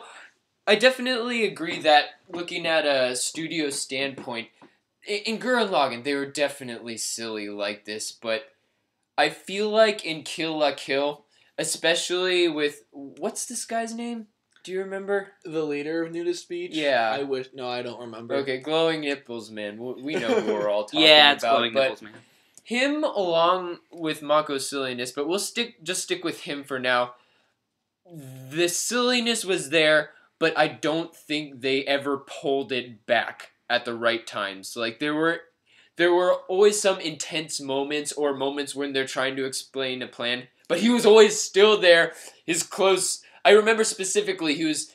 I definitely agree that, looking at a studio standpoint, in Gurren Lagann, they were definitely silly like this, but I feel like in Kill la Kill... especially with, what's this guy's name? Do you remember? The leader of Nudist Beach? Yeah. I wish, no, I don't remember. Okay, glowing nipples, man. We know who we're all talking yeah, it's about. Glowing nipples, man. Him along with Mako's silliness, but we'll stick just stick with him for now. The silliness was there, but I don't think they ever pulled it back at the right times. So, like, there were there were always some intense moments or moments when they're trying to explain a plan, but he was always still there. His close, I remember specifically, he was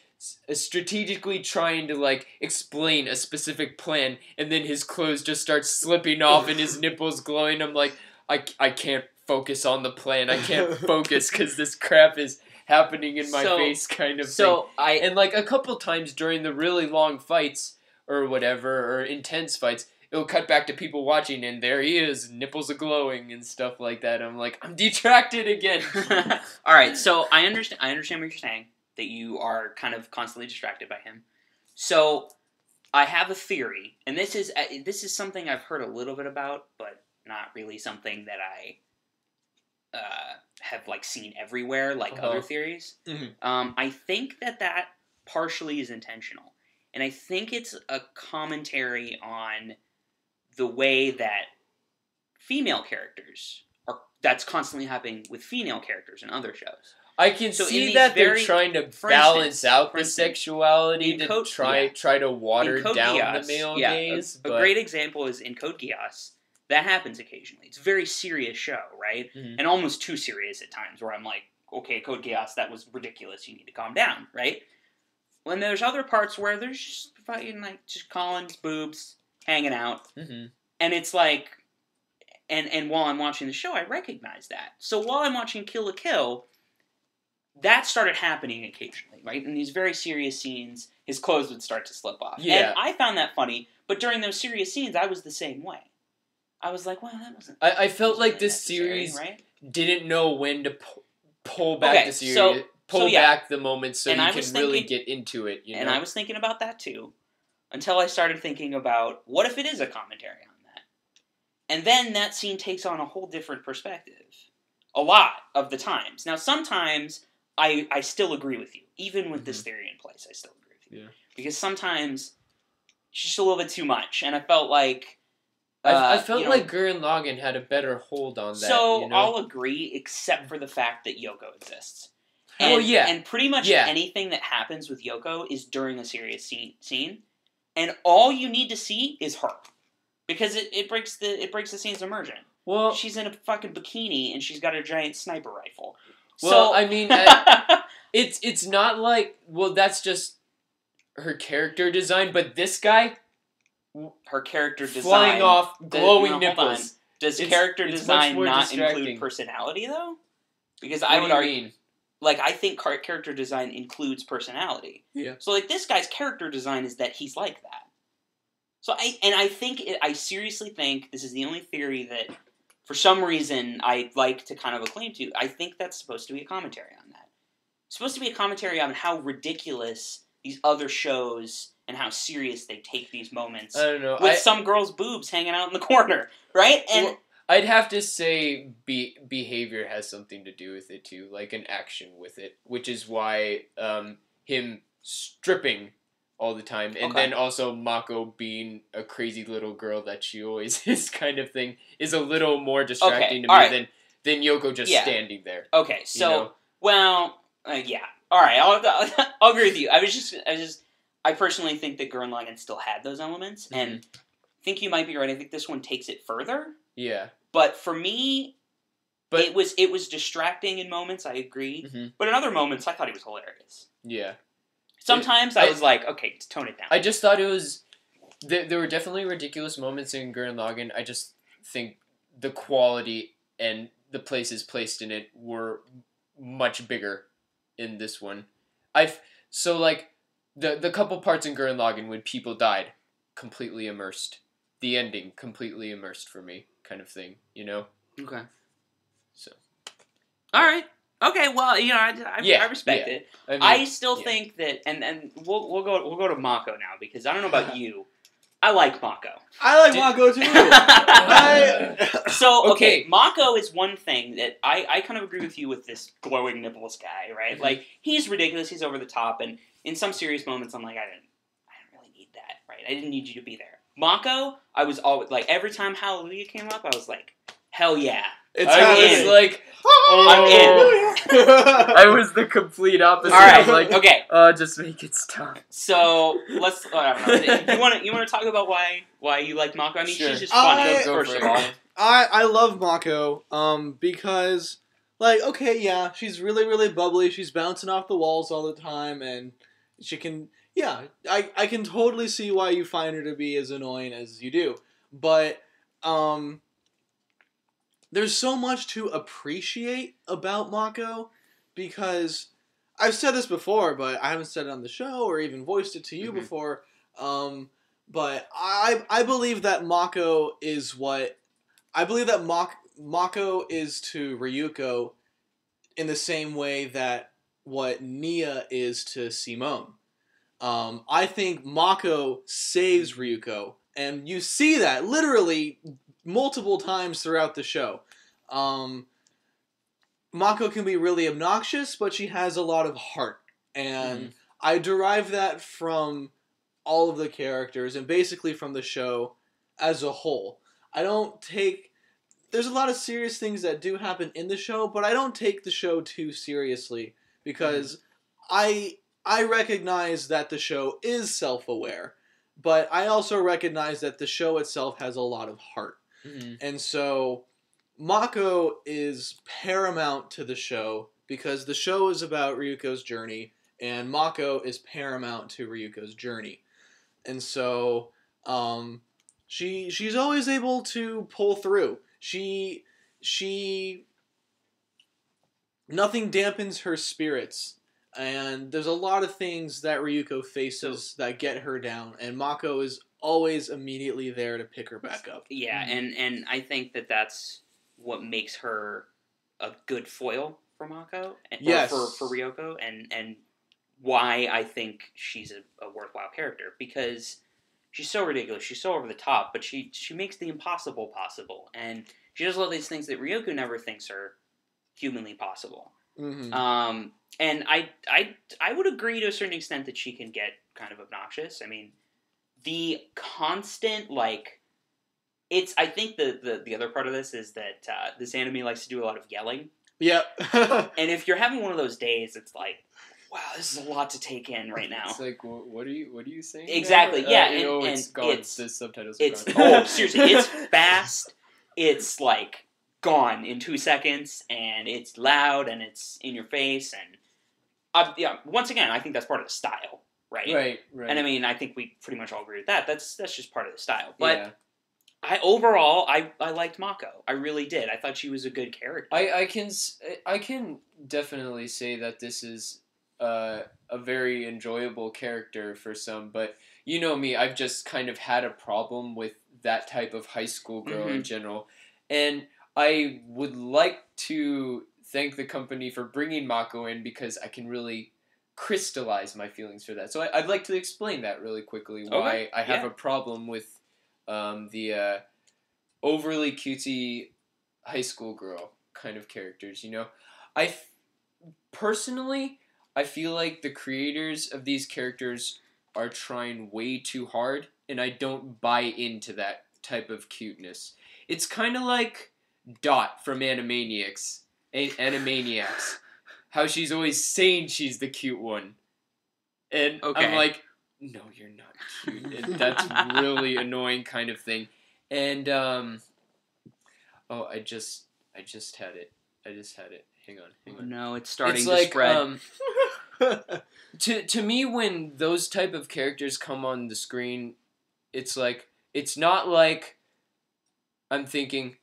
strategically trying to, like, explain a specific plan, and then his clothes just start slipping off and his nipples glowing. I'm like, I, I can't focus on the plan. I can't focus because this crap is happening in my so, face kind of so thing. I, and, like, a couple times during the really long fights or whatever, or intense fights, it'll cut back to people watching, and there he is, nipples are glowing and stuff like that. I'm like, I'm detracted again. All right, so I understand, I understand what you're saying, that you are kind of constantly distracted by him. So I have a theory, and this is uh, this is something I've heard a little bit about, but not really something that I uh, have, like, seen everywhere, like uh-huh. other theories. Mm-hmm. Um, I think that that partially is intentional, and I think it's a commentary on the way that female characters are. That's constantly happening with female characters in other shows. I can so see that very, they're trying to balance instance, out the instance, sexuality to Code, try yeah. try to water down Geass, the male yeah, gaze. A, a great example is in Code Geass. That happens occasionally. It's a very serious show, right? Mm-hmm. And almost too serious at times, where I'm like, okay, Code Geass, that was ridiculous. You need to calm down, right? When there's other parts where there's just fucking, like, just Colin's boobs hanging out, mm-hmm. and it's like, and and while I'm watching the show, I recognize that. So while I'm watching Kill la Kill, that started happening occasionally, right? In these very serious scenes, his clothes would start to slip off. Yeah. And I found that funny, but during those serious scenes, I was the same way. I was like, well, that wasn't... I, I felt like this series right? didn't know when to pu- pull back okay, the series, so, pull so, yeah. back the moments so and you I can thinking, really get into it. You know? And I was thinking about that, too, until I started thinking about, what if it is a commentary on that? And then that scene takes on a whole different perspective. A lot of the times. Now, sometimes... I, I still agree with you. Even with mm-hmm. this theory in place, I still agree with you. Yeah. Because sometimes it's just a little bit too much, and I felt like... Uh, I, I felt you know, like Gurren Lagann had a better hold on that. So, you know? I'll agree, except for the fact that Yoko exists. And, oh, yeah. And pretty much yeah. anything that happens with Yoko is during a serious scene, scene, and all you need to see is her. Because it, it breaks the it breaks the scene's immersion. Well, she's in a fucking bikini, and she's got a giant sniper rifle. Well, so, I mean, I, it's it's not like, well, that's just her character design, but this guy, her character design, flying off, glowing the, no, nipples. Does it's, character it's design not include personality, though? Because what I would argue, mean? like, I think character design includes personality. Yeah. So, like, this guy's character design is that he's like that. So I and I think it, I seriously think this is the only theory that. For some reason, I'd like to kind of acclaim to. I think that's supposed to be a commentary on that. It's supposed to be a commentary on how ridiculous these other shows and how serious they take these moments. I don't know. With I, some girl's boobs hanging out in the corner, right? And well, I'd have to say be, behavior has something to do with it, too. Like, an action with it. Which is why um, him stripping... all the time, and okay. then also Mako being a crazy little girl that she always is kind of thing is a little more distracting okay. to me right. than, than Yoko just yeah. standing there. Okay, so, you know? well, uh, yeah. Alright, I'll, I'll agree with you. I was just, I just, I personally think that Gurren Lagann still had those elements, mm-hmm. and I think you might be right. I think this one takes it further. Yeah. But for me, but, it was it was distracting in moments, I agree, mm-hmm. but in other moments, I thought he was hilarious. Yeah. Sometimes I was I, like, okay, tone it down. I just thought it was... There, there were definitely ridiculous moments in Gurren Lagann. I just think the quality and the places placed in it were much bigger in this one. I've So, like, the, the couple parts in Gurren Lagann when people died, completely immersed. The ending, completely immersed for me, kind of thing, you know? Okay. So. All right. Okay, well, you know, I, I, yeah, I respect yeah. it. I, mean, I still yeah. think that, and, and we'll we'll go we'll go to Mako now, because I don't know about you, I like Mako. I like Did, Mako too. I, so okay. okay, Mako is one thing that I, I kind of agree with you with this glowing nipples guy, right? Mm-hmm. Like, he's ridiculous, he's over the top, and in some serious moments, I'm like, I didn't, I didn't really need that, right? I didn't need you to be there. Mako, I was always like, every time Hallelujah came up, I was like, hell yeah. It's I was like, Oh, I'm in. I was the complete opposite. All right, I was like, okay. Uh, just make it stop. So let's. Uh, you want to? You want to talk about why why you like Mako? I mean, sure. she's just fun. I, first of all, I I love Mako. Um, because like, okay, yeah, she's really really bubbly. She's bouncing off the walls all the time, and she can. Yeah, I I can totally see why you find her to be as annoying as you do, but um. There's so much to appreciate about Mako, because I've said this before, but I haven't said it on the show or even voiced it to you mm-hmm. before. Um, but I I believe that Mako is what I believe that Mako Mako is to Ryuko in the same way that what Nia is to Simone. Um, I think Mako saves Ryuko, and you see that literally multiple times throughout the show. Um, Mako can be really obnoxious, but she has a lot of heart. And mm-hmm. I derive that from all of the characters and basically from the show as a whole. I don't take... There's a lot of serious things that do happen in the show, but I don't take the show too seriously because mm-hmm. I I recognize that the show is self-aware, but I also recognize that the show itself has a lot of heart. Mm-hmm. And so Mako is paramount to the show because the show is about Ryuko's journey and Mako is paramount to Ryuko's journey. And so um, she she's always able to pull through. She she nothing dampens her spirits. And there's a lot of things that Ryuko faces that get her down, and Mako is always immediately there to pick her back up. Yeah, and, and I think that that's what makes her a good foil for Mako, and, yes. or for, for Ryuko, and, and why I think she's a, a worthwhile character, because she's so ridiculous, she's so over the top, but she, she makes the impossible possible, and she does all these things that Ryuko never thinks are humanly possible. Mm-hmm. Um, and I, I, I would agree to a certain extent that she can get kind of obnoxious. I mean, the constant, like, it's, I think the, the, the other part of this is that, uh, this anime likes to do a lot of yelling. Yep. And if you're having one of those days, it's like, wow, this is a lot to take in right now. It's like, what are you, what are you saying? Exactly. Now? Yeah. Uh, and, oh, and it's gone. It's, the subtitles are it's, gone. Oh, seriously. It's fast. It's like. Gone in two seconds, and it's loud, and it's in your face, and uh, yeah. Once again, I think that's part of the style, right? Right, right. And I mean, I think we pretty much all agree with that. That's that's just part of the style. But yeah. I overall, I, I liked Mako. I really did. I thought she was a good character. I, I can I can definitely say that this is uh, a very enjoyable character for some, but you know me, I've just kind of had a problem with that type of high school girl mm-hmm. in general, and I would like to thank the company for bringing Mako in because I can really crystallize my feelings for that. So I, I'd like to explain that really quickly, why okay. I have yeah. a problem with um, the uh, overly cutesy high school girl kind of characters, you know? I f- personally, I feel like the creators of these characters are trying way too hard, and I don't buy into that type of cuteness. It's kind of like Dot from Animaniacs. A- Animaniacs. How she's always saying she's the cute one. And okay. I'm like, no, you're not cute. And that's really annoying kind of thing. And, um... Oh, I just... I just had it. I just had it. Hang on, hang on. No, it's starting it's to like, spread. Um, to, to me, when those type of characters come on the screen, it's like... It's not like... I'm thinking...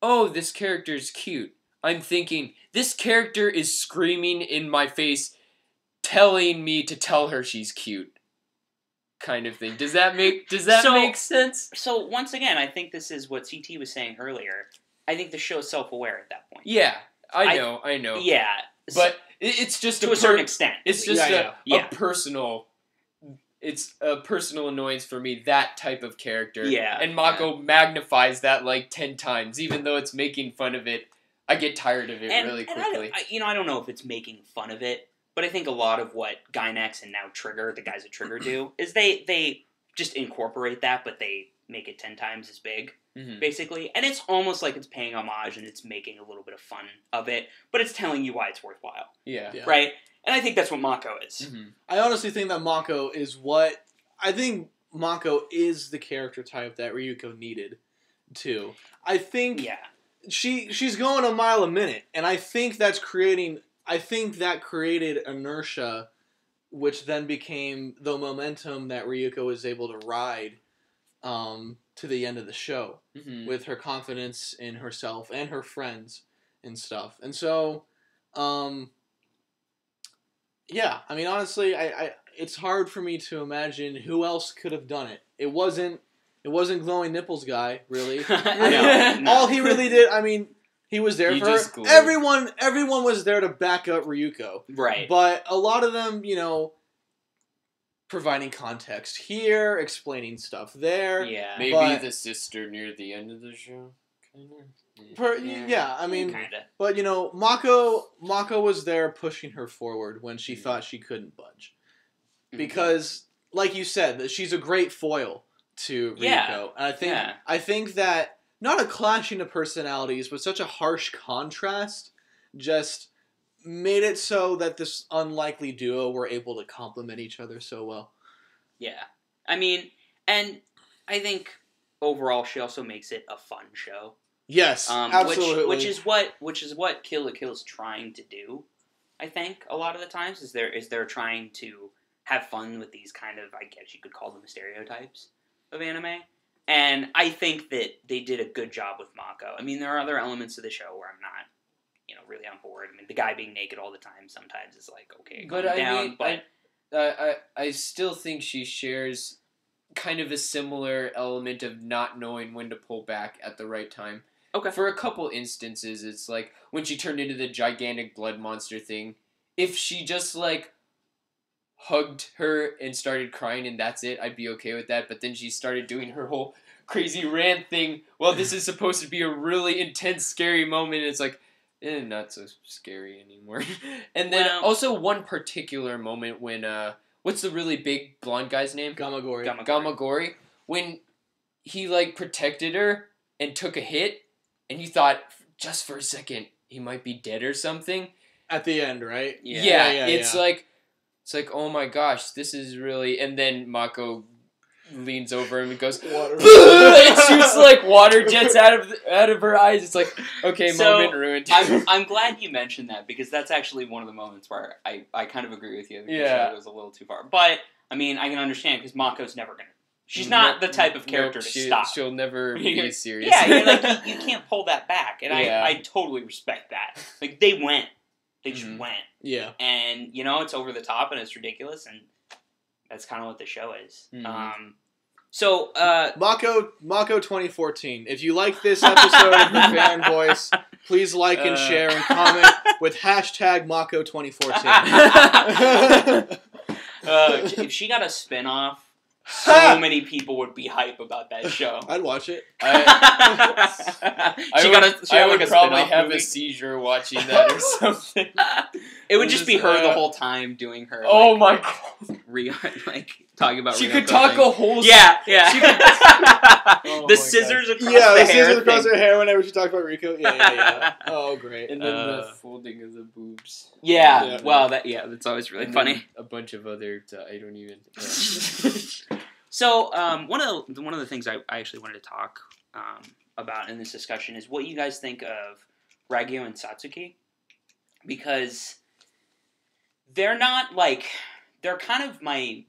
oh, this character's cute. I'm thinking, this character is screaming in my face, telling me to tell her she's cute. Kind of thing. Does that make does that so, make sense? So, once again, I think this is what C T was saying earlier. I think the show's self-aware at that point. Yeah, I know, I, I know. Yeah. But it's just to a, a certain per- extent. It's just yeah, a, yeah. a personal... It's a personal annoyance for me, that type of character. Yeah. And Mako yeah. magnifies that like ten times, even though it's making fun of it. I get tired of it and, really and quickly. I, I, you know, I don't know if it's making fun of it, but I think a lot of what Gainax and now Trigger, the guys at Trigger do, is they, they just incorporate that, but they make it ten times as big, mm-hmm. basically. And it's almost like it's paying homage and it's making a little bit of fun of it, but it's telling you why it's worthwhile. Yeah. yeah. Right? And I think that's what Mako is. Mm-hmm. I honestly think that Mako is what... I think Mako is the character type that Ryuko needed, too. I think... Yeah. She she's going a mile a minute, and I think that's creating... I think that created inertia, which then became the momentum that Ryuko was able to ride um, to the end of the show mm-hmm. with her confidence in herself and her friends and stuff. And so, um, yeah, I mean, honestly, I, I it's hard for me to imagine who else could have done it. It wasn't it wasn't glowing nipples guy, really. no, no. All he really did, I mean... He was there he for her. Everyone. Everyone was there to back up Ryuko. Right. But a lot of them, you know, providing context here, explaining stuff there. Yeah. Maybe but, the sister near the end of the show. Kind of. Per, yeah. yeah. I mean, Kinda. but you know, Mako. Mako was there pushing her forward when she mm-hmm. thought she couldn't budge, because, mm-hmm. like you said, that she's a great foil to Ryuko. Yeah. And I think. Yeah. I think that. Not a clashing of personalities, but such a harsh contrast just made it so that this unlikely duo were able to complement each other so well. Yeah. I mean, and I think overall she also makes it a fun show. Yes, um, absolutely. Which, which is what which is what Kill la Kill is trying to do, I think, a lot of the times, is they're, is they're trying to have fun with these kind of, I guess you could call them stereotypes of anime. And I think that they did a good job with Mako. I mean, there are other elements of the show where I'm not, you know, really on board. I mean, the guy being naked all the time sometimes is like, okay, calm but down. I mean, but I, I, I still think she shares kind of a similar element of not knowing when to pull back at the right time. Okay. For a couple instances, it's like when she turned into the gigantic blood monster thing. If she just, like... hugged her and started crying and that's it, I'd be okay with that. But then she started doing her whole crazy rant thing. Well, this is supposed to be a really intense, scary moment. It's like, eh, not so scary anymore. And then well, also one particular moment when, uh, what's the really big blonde guy's name? Gamagori. Gamagori. Gamagori. When he, like, protected her and took a hit and you thought, just for a second, he might be dead or something. At the end, right? Yeah. Yeah, yeah, yeah it's yeah. like... It's like, oh my gosh, this is really... And then Mako leans over him and goes... Water. And shoots, like, water jets out of the, out of her eyes. It's like, okay, so, moment ruined. I'm, I'm glad you mentioned that, because that's actually one of the moments where I, I kind of agree with you. Because yeah. It was a little too far. But, I mean, I can understand, because Mako's never going to... She's not nope, the type of character nope, she, to stop. She'll never be serious. Yeah, you're like, you, you can't pull that back. And yeah. I, I totally respect that. Like, they went. They just mm-hmm. went. Yeah. And, you know, it's over the top and it's ridiculous, and that's kind of what the show is. Mm-hmm. Um, so, uh... Mako, Mako twenty fourteen. If you like this episode of The Fan Voice, please like uh... and share and comment with hashtag Mako twenty fourteen. uh, if she got a spinoff, so many people would be hype about that show. I'd watch it. I, I she would, got a, she I would like probably a have movie. a seizure watching that or something. It would just, just be her uh, the whole time doing her. Oh like, my god! Re- like talking about. She could talk things. a whole. Yeah, yeah. She could, oh the scissors across yeah, the, the scissors hair across thing. her hair whenever she talked about Ryuko. Yeah, yeah, yeah. Oh, great. And then uh, the folding of the boobs. Yeah. yeah well, that yeah, that's always really and funny. A bunch of other. Uh, I don't even. Uh, So um, one of the, one of the things I, I actually wanted to talk um, about in this discussion is what you guys think of Ragyo and Satsuki, because they're not like they're kind of my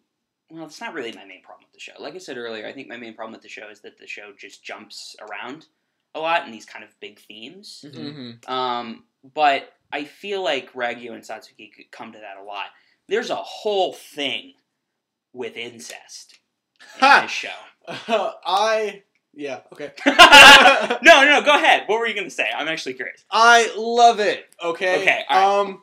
well, it's not really my main problem with the show. Like I said earlier, I think my main problem with the show is that the show just jumps around a lot in these kind of big themes. Mm-hmm. Um, but I feel like Ragyo and Satsuki could come to that a lot. There's a whole thing with incest. In ha! This show. Uh, I, yeah, okay. no, no, go ahead. What were you going to say? I'm actually curious. I love it, okay? Okay, all right. Um,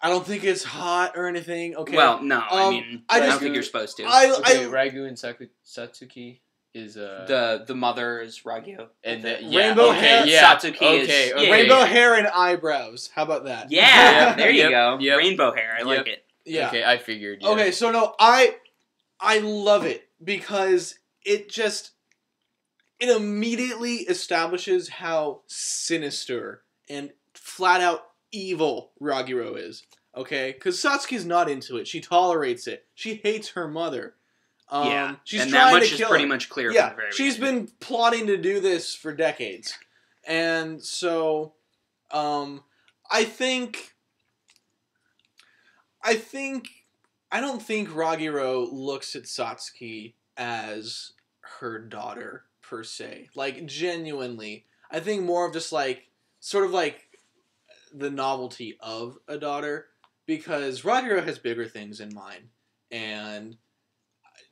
I don't think it's hot or anything, okay? Well, no, um, I mean, I, Ragyu, I don't think you're supposed to. I, okay, I, Ragyo and Saku, Satsuki is, uh... The the mother is Ragyo. And the, yeah, Rainbow okay, hair, yeah. Satsuki okay, is... Okay, yeah, rainbow yeah, yeah. hair and eyebrows. How about that? Yeah, yep, there you yep, go. Yep. Rainbow hair, I yep. like it. Yeah. Okay, I figured, yeah. Okay, so no, I, I love it. Because it just it immediately establishes how sinister and flat out evil Ragyo is. Okay, because Satsuki's not into it. She tolerates it. She hates her mother. Um, yeah, she's and trying that much to kill is pretty her. much clear. Yeah, from the very she's beginning. been plotting to do this for decades, and so um, I think, I think, I don't think Ragyo looks at Satsuki as her daughter per se. Like genuinely, I think more of just like sort of like the novelty of a daughter. Because Ragyo has bigger things in mind, and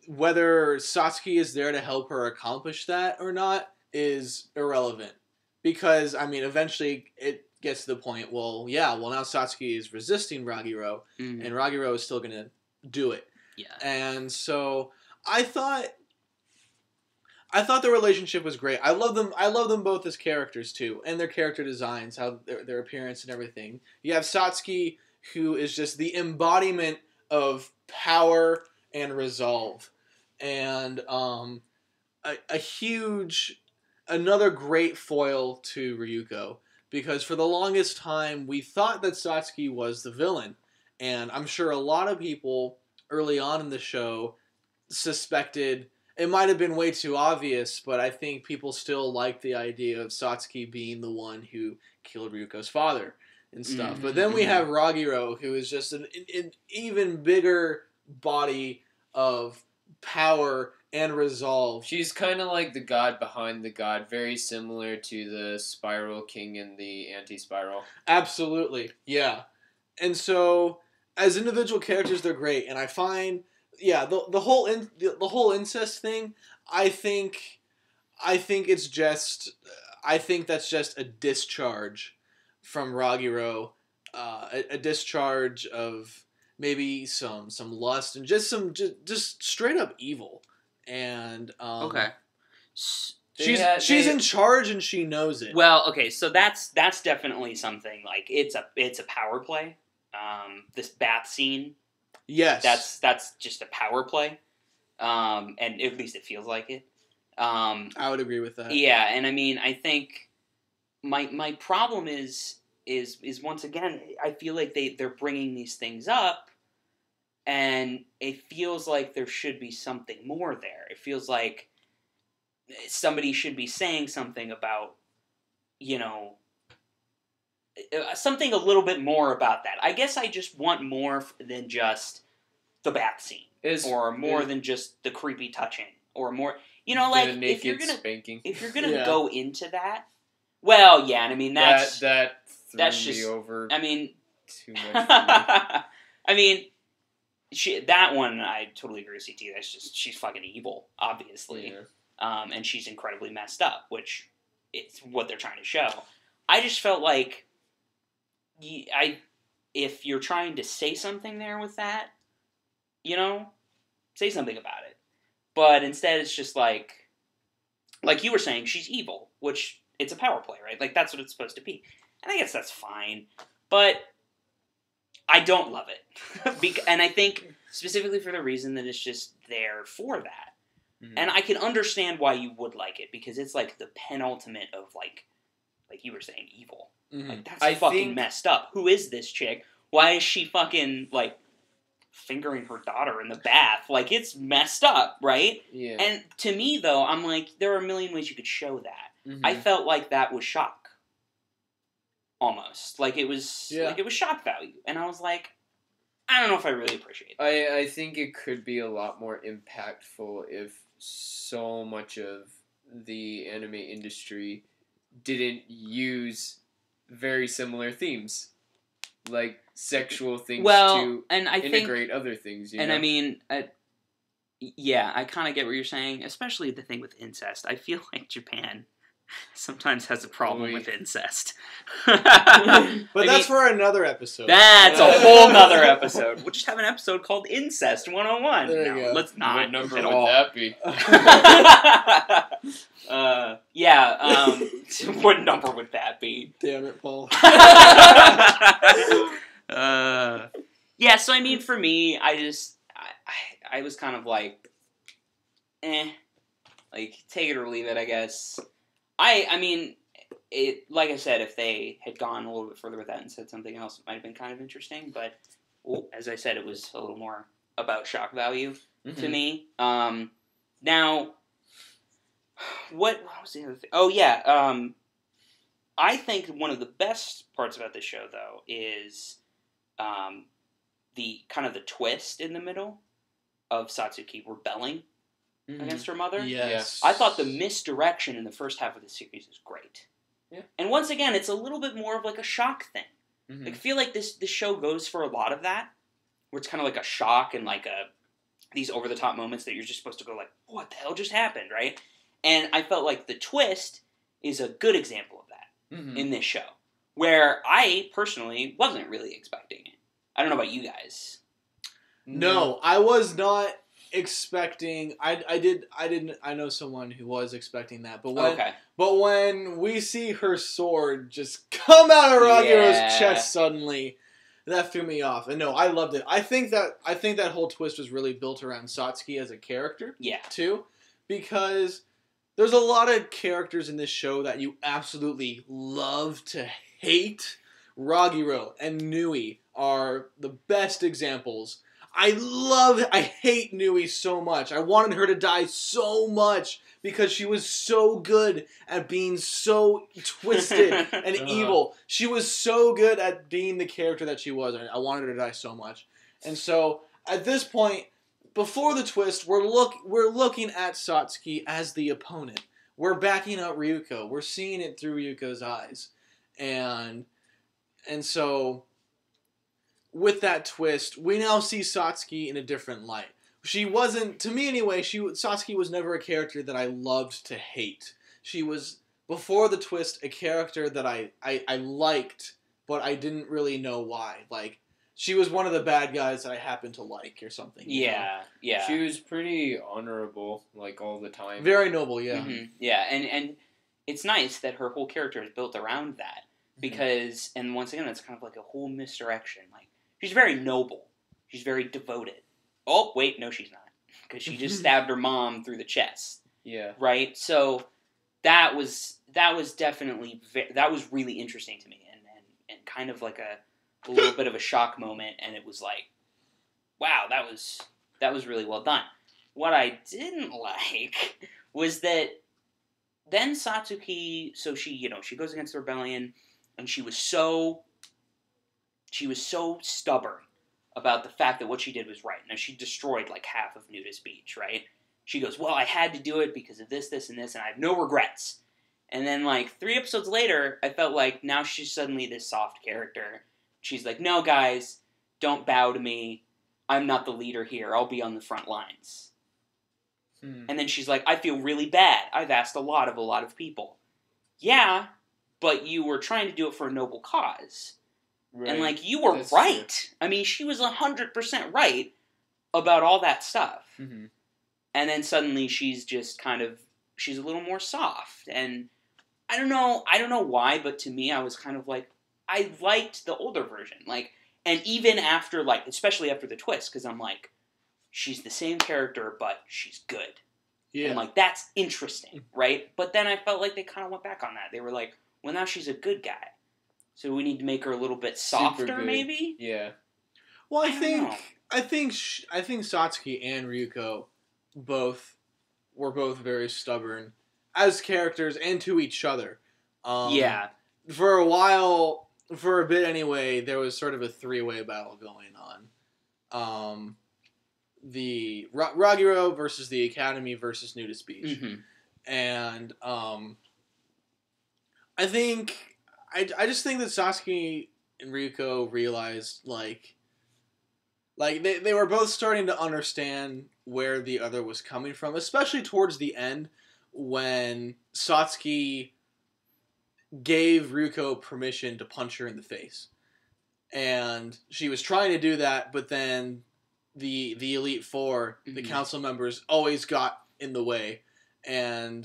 whether Satsuki is there to help her accomplish that or not is irrelevant. Because, I mean, eventually it gets to the point, well, yeah, well now Satsuki is resisting Ragyo, mm-hmm. and Ragyo is still going to do it. Yeah. And so, I thought, I thought the relationship was great. I love them, I love them both as characters, too, and their character designs, how their, their appearance and everything. You have Satsuki, who is just the embodiment of power and resolve, and um, a, a huge, another great foil to Ryuko, because for the longest time we thought that Satsuki was the villain, and I'm sure a lot of people early on in the show suspected, it might have been way too obvious, but I think people still liked the idea of Satsuki being the one who killed Ryuko's father and stuff. Mm-hmm. But then we have Ragyo, who is just an, an even bigger body of power and resolve. She's kind of like the god behind the god, very similar to the Spiral King and the Anti-Spiral. Absolutely, yeah. And so, as individual characters, they're great. And I find, yeah, the the whole in, the, the whole incest thing. I think, I think it's just, I think that's just a discharge from Ragyo, uh, a, a discharge of maybe some some lust and just some just, just straight up evil. And um, okay, they she's had, she's they, in charge and she knows it. Well, okay, so that's that's definitely something. Like it's a it's a power play. Um, this bath scene. Yes, that's that's just a power play. Um, and at least it feels like it. Um, I would agree with that. Yeah, and I mean, I think. My my problem is is is once again I feel like they they're bringing these things up, and it feels like there should be something more there. It feels like somebody should be saying something about, you know, something a little bit more about that. I guess I just want more than just the bath scene, is, or more is, than just the creepy touching, or more. You know, like if you're gonna spanking. if you're gonna yeah. go into that. Well, yeah, and I mean, that's... That, that threw that's just, me over I mean, too much. Me. I mean, she, that one, I totally agree with C T. That's just, she's fucking evil, obviously. Yeah. Um, and she's incredibly messed up, which it's what they're trying to show. I just felt like, I, if you're trying to say something there with that, you know, say something about it. But instead, it's just like, like you were saying, she's evil, which... It's a power play, right? Like, that's what it's supposed to be. And I guess that's fine. But I don't love it. Be- and I think specifically for the reason that it's just there for that. Mm-hmm. And I can understand why you would like it. Because it's, like, the penultimate of, like, like you were saying, evil. Mm-hmm. Like, that's I fucking think... messed up. Who is this chick? Why is she fucking, like, fingering her daughter in the bath? Like, it's messed up, right? Yeah. And to me, though, I'm like, there are a million ways you could show that. Mm-hmm. I felt like that was shock, almost like it was yeah. like it was shock value, and I was like, I don't know if I really appreciate it. I I think it could be a lot more impactful if so much of the anime industry didn't use very similar themes, like sexual things, well, to and I integrate think, other things. You and know? I mean. I, yeah, I kind of get what you're saying, especially the thing with incest. I feel like Japan sometimes has a problem with incest. But I that's mean, for another episode. That's a whole nother episode. We'll just have an episode called Incest one oh one. There you no, go. Let's not. What number would all. that be? uh, yeah, um, what number would that be? Damn it, Paul. uh, yeah, so I mean, for me, I just, I, I was kind of like, eh. like, take it or leave it, I guess. I I mean, it like I said, if they had gone a little bit further with that and said something else, it might have been kind of interesting. But well, as I said, it was a little more about shock value mm-hmm. to me. Um, now, what, what was the other thing? Oh, yeah. Um, I think one of the best parts about this show, though, is um, the kind of the twist in the middle of Satsuki rebelling mm-hmm. against her mother. Yes. I thought the misdirection in the first half of the series was great. Yeah. And once again, it's a little bit more of like a shock thing. Mm-hmm. Like, I feel like this, this show goes for a lot of that, where it's kind of like a shock and like a these over-the-top moments that you're just supposed to go like, what the hell just happened, right? And I felt like the twist is a good example of that mm-hmm. in this show, where I personally wasn't really expecting it. I don't know about you guys. No, I was not expecting. I I did I didn't I know someone who was expecting that, but when okay. but when we see her sword just come out of Ragyo's yeah. chest suddenly, that threw me off. And no, I loved it. I think that I think that whole twist was really built around Satsuki as a character. Yeah. Too, because there's a lot of characters in this show that you absolutely love to hate. Ragyo and Nui are the best examples. I love, I hate Nui so much. I wanted her to die so much because she was so good at being so twisted and uh-huh. evil. She was so good at being the character that she was. I wanted her to die so much. And so, at this point, before the twist, we're look we're looking at Satsuki as the opponent. We're backing up Ryuko. We're seeing it through Ryuko's eyes. And and so... with that twist, we now see Satsuki in a different light. She wasn't, to me anyway, she Satsuki was never a character that I loved to hate. She was, before the twist, a character that I, I, I liked, but I didn't really know why. Like, she was one of the bad guys that I happened to like or something. Yeah, know? yeah. She was pretty honorable, like, all the time. Very noble, yeah. Mm-hmm. Yeah, and, and it's nice that her whole character is built around that. Because, mm-hmm. and once again, it's kind of like a whole misdirection, like, she's very noble. She's very devoted. Oh, wait, no, she's not. Because she just stabbed her mom through the chest. Yeah. Right? So that was that was definitely, that was really interesting to me. And and, and kind of like a, a little bit of a shock moment. And it was like, wow, that was, that was really well done. What I didn't like was that then Satsuki, so she, you know, she goes against the rebellion. And she was so... She was so stubborn about the fact that what she did was right. Now, she destroyed, like, half of Nudist Beach, right? She goes, well, I had to do it because of this, this, and this, and I have no regrets. And then, like, three episodes later, I felt like now she's suddenly this soft character. She's like, no, guys, don't bow to me. I'm not the leader here. I'll be on the front lines. Hmm. And then she's like, I feel really bad. I've asked a lot of a lot of people. Yeah, but you were trying to do it for a noble cause. Right. And, like, you were That's right. True. I mean, she was one hundred percent right about all that stuff. Mm-hmm. And then suddenly she's just kind of, she's a little more soft. And I don't know, I don't know why, but to me, I was kind of like, I liked the older version. Like, and even after, like, especially after the twist, because I'm like, she's the same character, but she's good. Yeah. And, like, that's interesting, right? But then I felt like they kind of went back on that. They were like, well, now she's a good guy. So we need to make her a little bit softer, maybe. Yeah. Well, I, I think I think sh I think Satsuki and Ryuko both were both very stubborn as characters and to each other. Um, yeah. For a while, for a bit anyway, there was sort of a three-way battle going on: um, the Ra Ragyo versus the Academy versus Nudist Beach, mm-hmm. and um, I think. I, I just think that Satsuki and Ryuko realized, like, like they, they were both starting to understand where the other was coming from, especially towards the end when Satsuki gave Ryuko permission to punch her in the face. And she was trying to do that, but then the, the Elite Four, mm-hmm. the council members, always got in the way, and...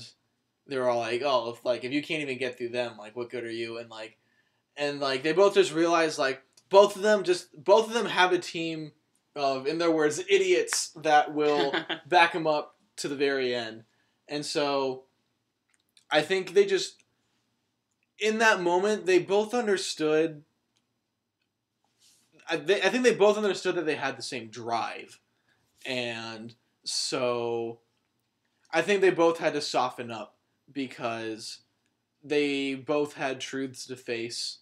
they were all like, oh, if, like, if you can't even get through them, like, what good are you? And, like, and, like, they both just realized, like, both of them just, both of them have a team of, in their words, idiots that will back them up to the very end. And so I think they just, in that moment, they both understood. I, they, I think they both understood that they had the same drive. And so I think they both had to soften up because they both had truths to face,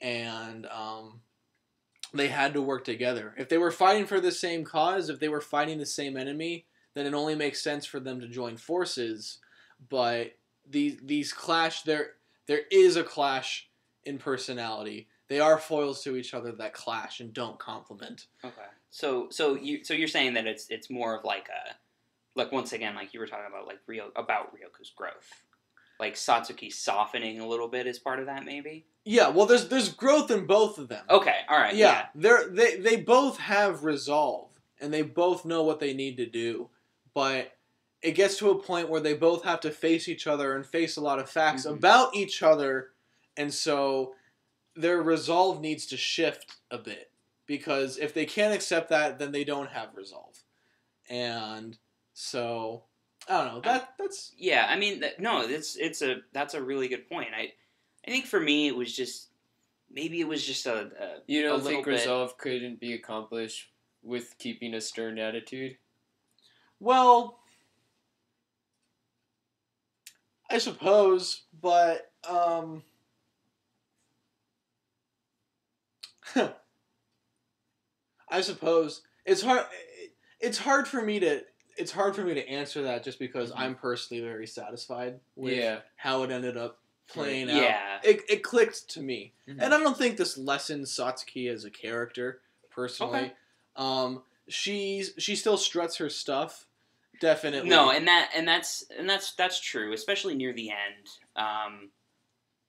and um, they had to work together. If they were fighting for the same cause, if they were fighting the same enemy, then it only makes sense for them to join forces. But these these clash, there there is a clash in personality. They are foils to each other that clash and don't complement. Okay. So so you so you're saying that it's it's more of like a like once again like you were talking about like Ryo, about Ryoko's growth. Like Satsuki softening a little bit is part of that maybe? Yeah, well there's there's growth in both of them. Okay, all right. Yeah. yeah. They're they they both have resolve and they both know what they need to do, but it gets to a point where they both have to face each other and face a lot of facts mm-hmm. about each other, and so their resolve needs to shift a bit. Because if they can't accept that, then they don't have resolve. And so, I don't know. That that's yeah. I mean, that, no, it's it's a that's a really good point. I I think for me it was just maybe it was just a, a you don't a think resolve bit. Couldn't be accomplished with keeping a stern attitude. Well, I suppose, but um. I suppose it's hard. It's hard for me to. It's hard for me to answer that just because mm-hmm. I'm personally very satisfied with yeah. how it ended up playing out. Yeah, it it clicked to me, mm-hmm. and I don't think this lessens Satsuki as a character personally. Okay. Um, she's she still struts her stuff, definitely. No, and that and that's and that's that's true, especially near the end. Um,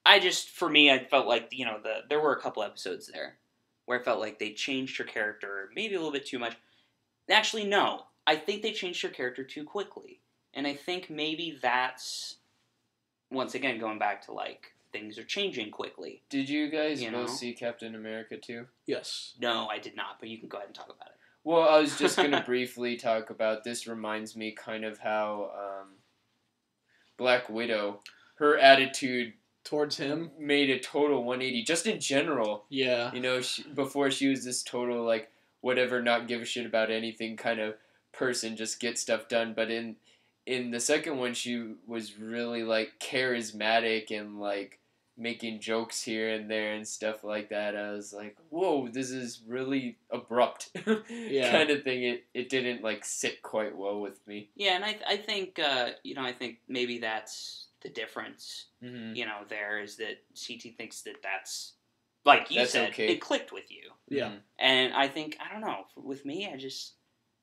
I just for me, I felt like you know the there were a couple episodes there where I felt like they changed her character maybe a little bit too much. Actually, no. I think they changed her character too quickly. And I think maybe that's, once again, going back to, like, things are changing quickly. Did you guys you both know? see Captain America two? Yes. No, I did not, but you can go ahead and talk about it. Well, I was just going to briefly talk about, this reminds me kind of how um, Black Widow, her attitude towards him made a total one eighty just in general. Yeah. You know, she, before she was this total like whatever, not give a shit about anything kind of person, just get stuff done, but in in the second one she was really like charismatic and like making jokes here and there and stuff like that. I was like, "Whoa, this is really abrupt." yeah. Kind of thing. It it didn't like sit quite well with me. Yeah, and I I think uh, you know, I think maybe that's the difference, mm-hmm. you know, there is that C T thinks that that's, like you that's said, okay. It clicked with you. Yeah. Mm-hmm. And I think, I don't know, with me, I just,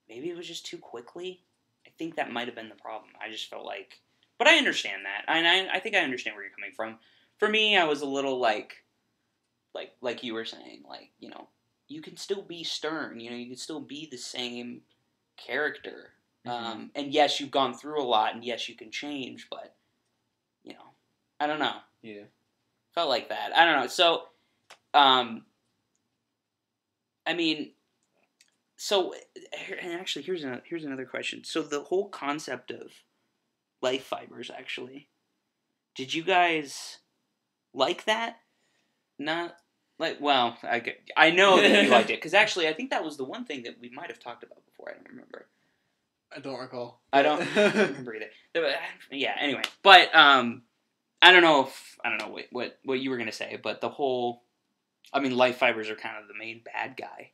maybe it was just too quickly. I think that might have been the problem. I just felt like, but I understand that. And I, I think I understand where you're coming from. For me, I was a little like, like, like you were saying, like, you know, you can still be stern, you know, you can still be the same character. Mm-hmm. Um, and yes, you've gone through a lot and yes, you can change, but you know, I don't know. Yeah. Felt like that. I don't know. So, um, I mean, so, and actually, here's another, here's another question. So the whole concept of life fibers, actually, did you guys like that? Not like, well, I, could, I know that you liked it. Because actually, I think that was the one thing that we might have talked about before. I don't remember. I don't recall. I don't, I don't remember either. Yeah, anyway. But um, I don't know if I don't know what, what, what you were gonna say, but the whole I mean life fibers are kind of the main bad guy.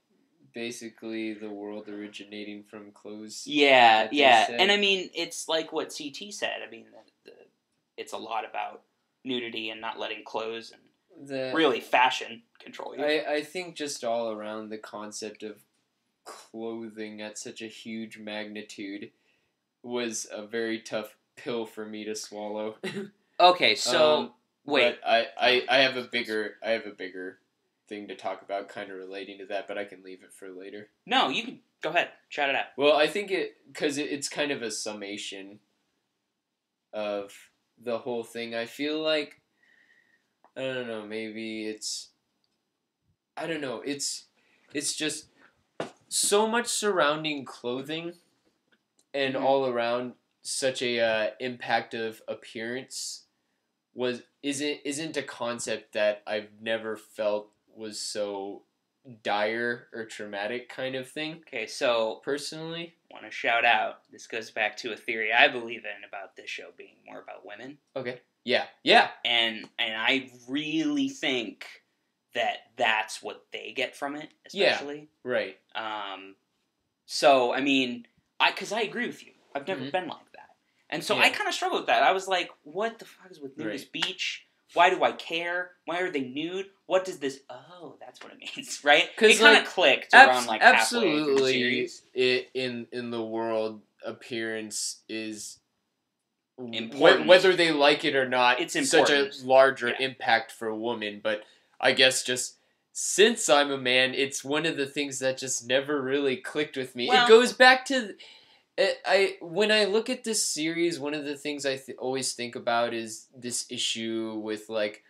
Basically the world originating from clothes. Yeah, yeah. Said. And I mean it's like what C T said. I mean the, the, it's a lot about nudity and not letting clothes and the, really fashion control you. I, I think just all around the concept of clothing at such a huge magnitude was a very tough pill for me to swallow. Okay, so um, wait, but I, I, I have a bigger I have a bigger thing to talk about kind of relating to that, but I can leave it for later. No, you can go ahead, shout it out. Well, I think it because it, it's kind of a summation of the whole thing. I feel like I don't know, maybe it's I don't know, it's it's just so much surrounding clothing and mm-hmm. all around such a uh, impactive appearance was isn't isn't a concept that I've never felt was so dire or traumatic kind of thing. Okay, so personally, want to shout out. This goes back to a theory I believe in about this show being more about women. Okay. Yeah. Yeah. And and I really think that that's what they get from it, especially. Yeah. Right. Um. So I mean, I because I agree with you. I've never mm-hmm. been like that. And so yeah. I kind of struggled with that. I was like, what the fuck is with Nudist right. Beach? Why do I care? Why are they nude? What does this... Oh, that's what it means, right? It kind of like, clicked abs- around like halfway through the series. Absolutely, in, in the world, appearance is... important. Wh- whether they like it or not, it's important. Such a larger yeah. impact for a woman. But I guess just... since I'm a man, it's one of the things that just never really clicked with me. Well, it goes back to... I when I look at this series, one of the things I th- always think about is this issue with like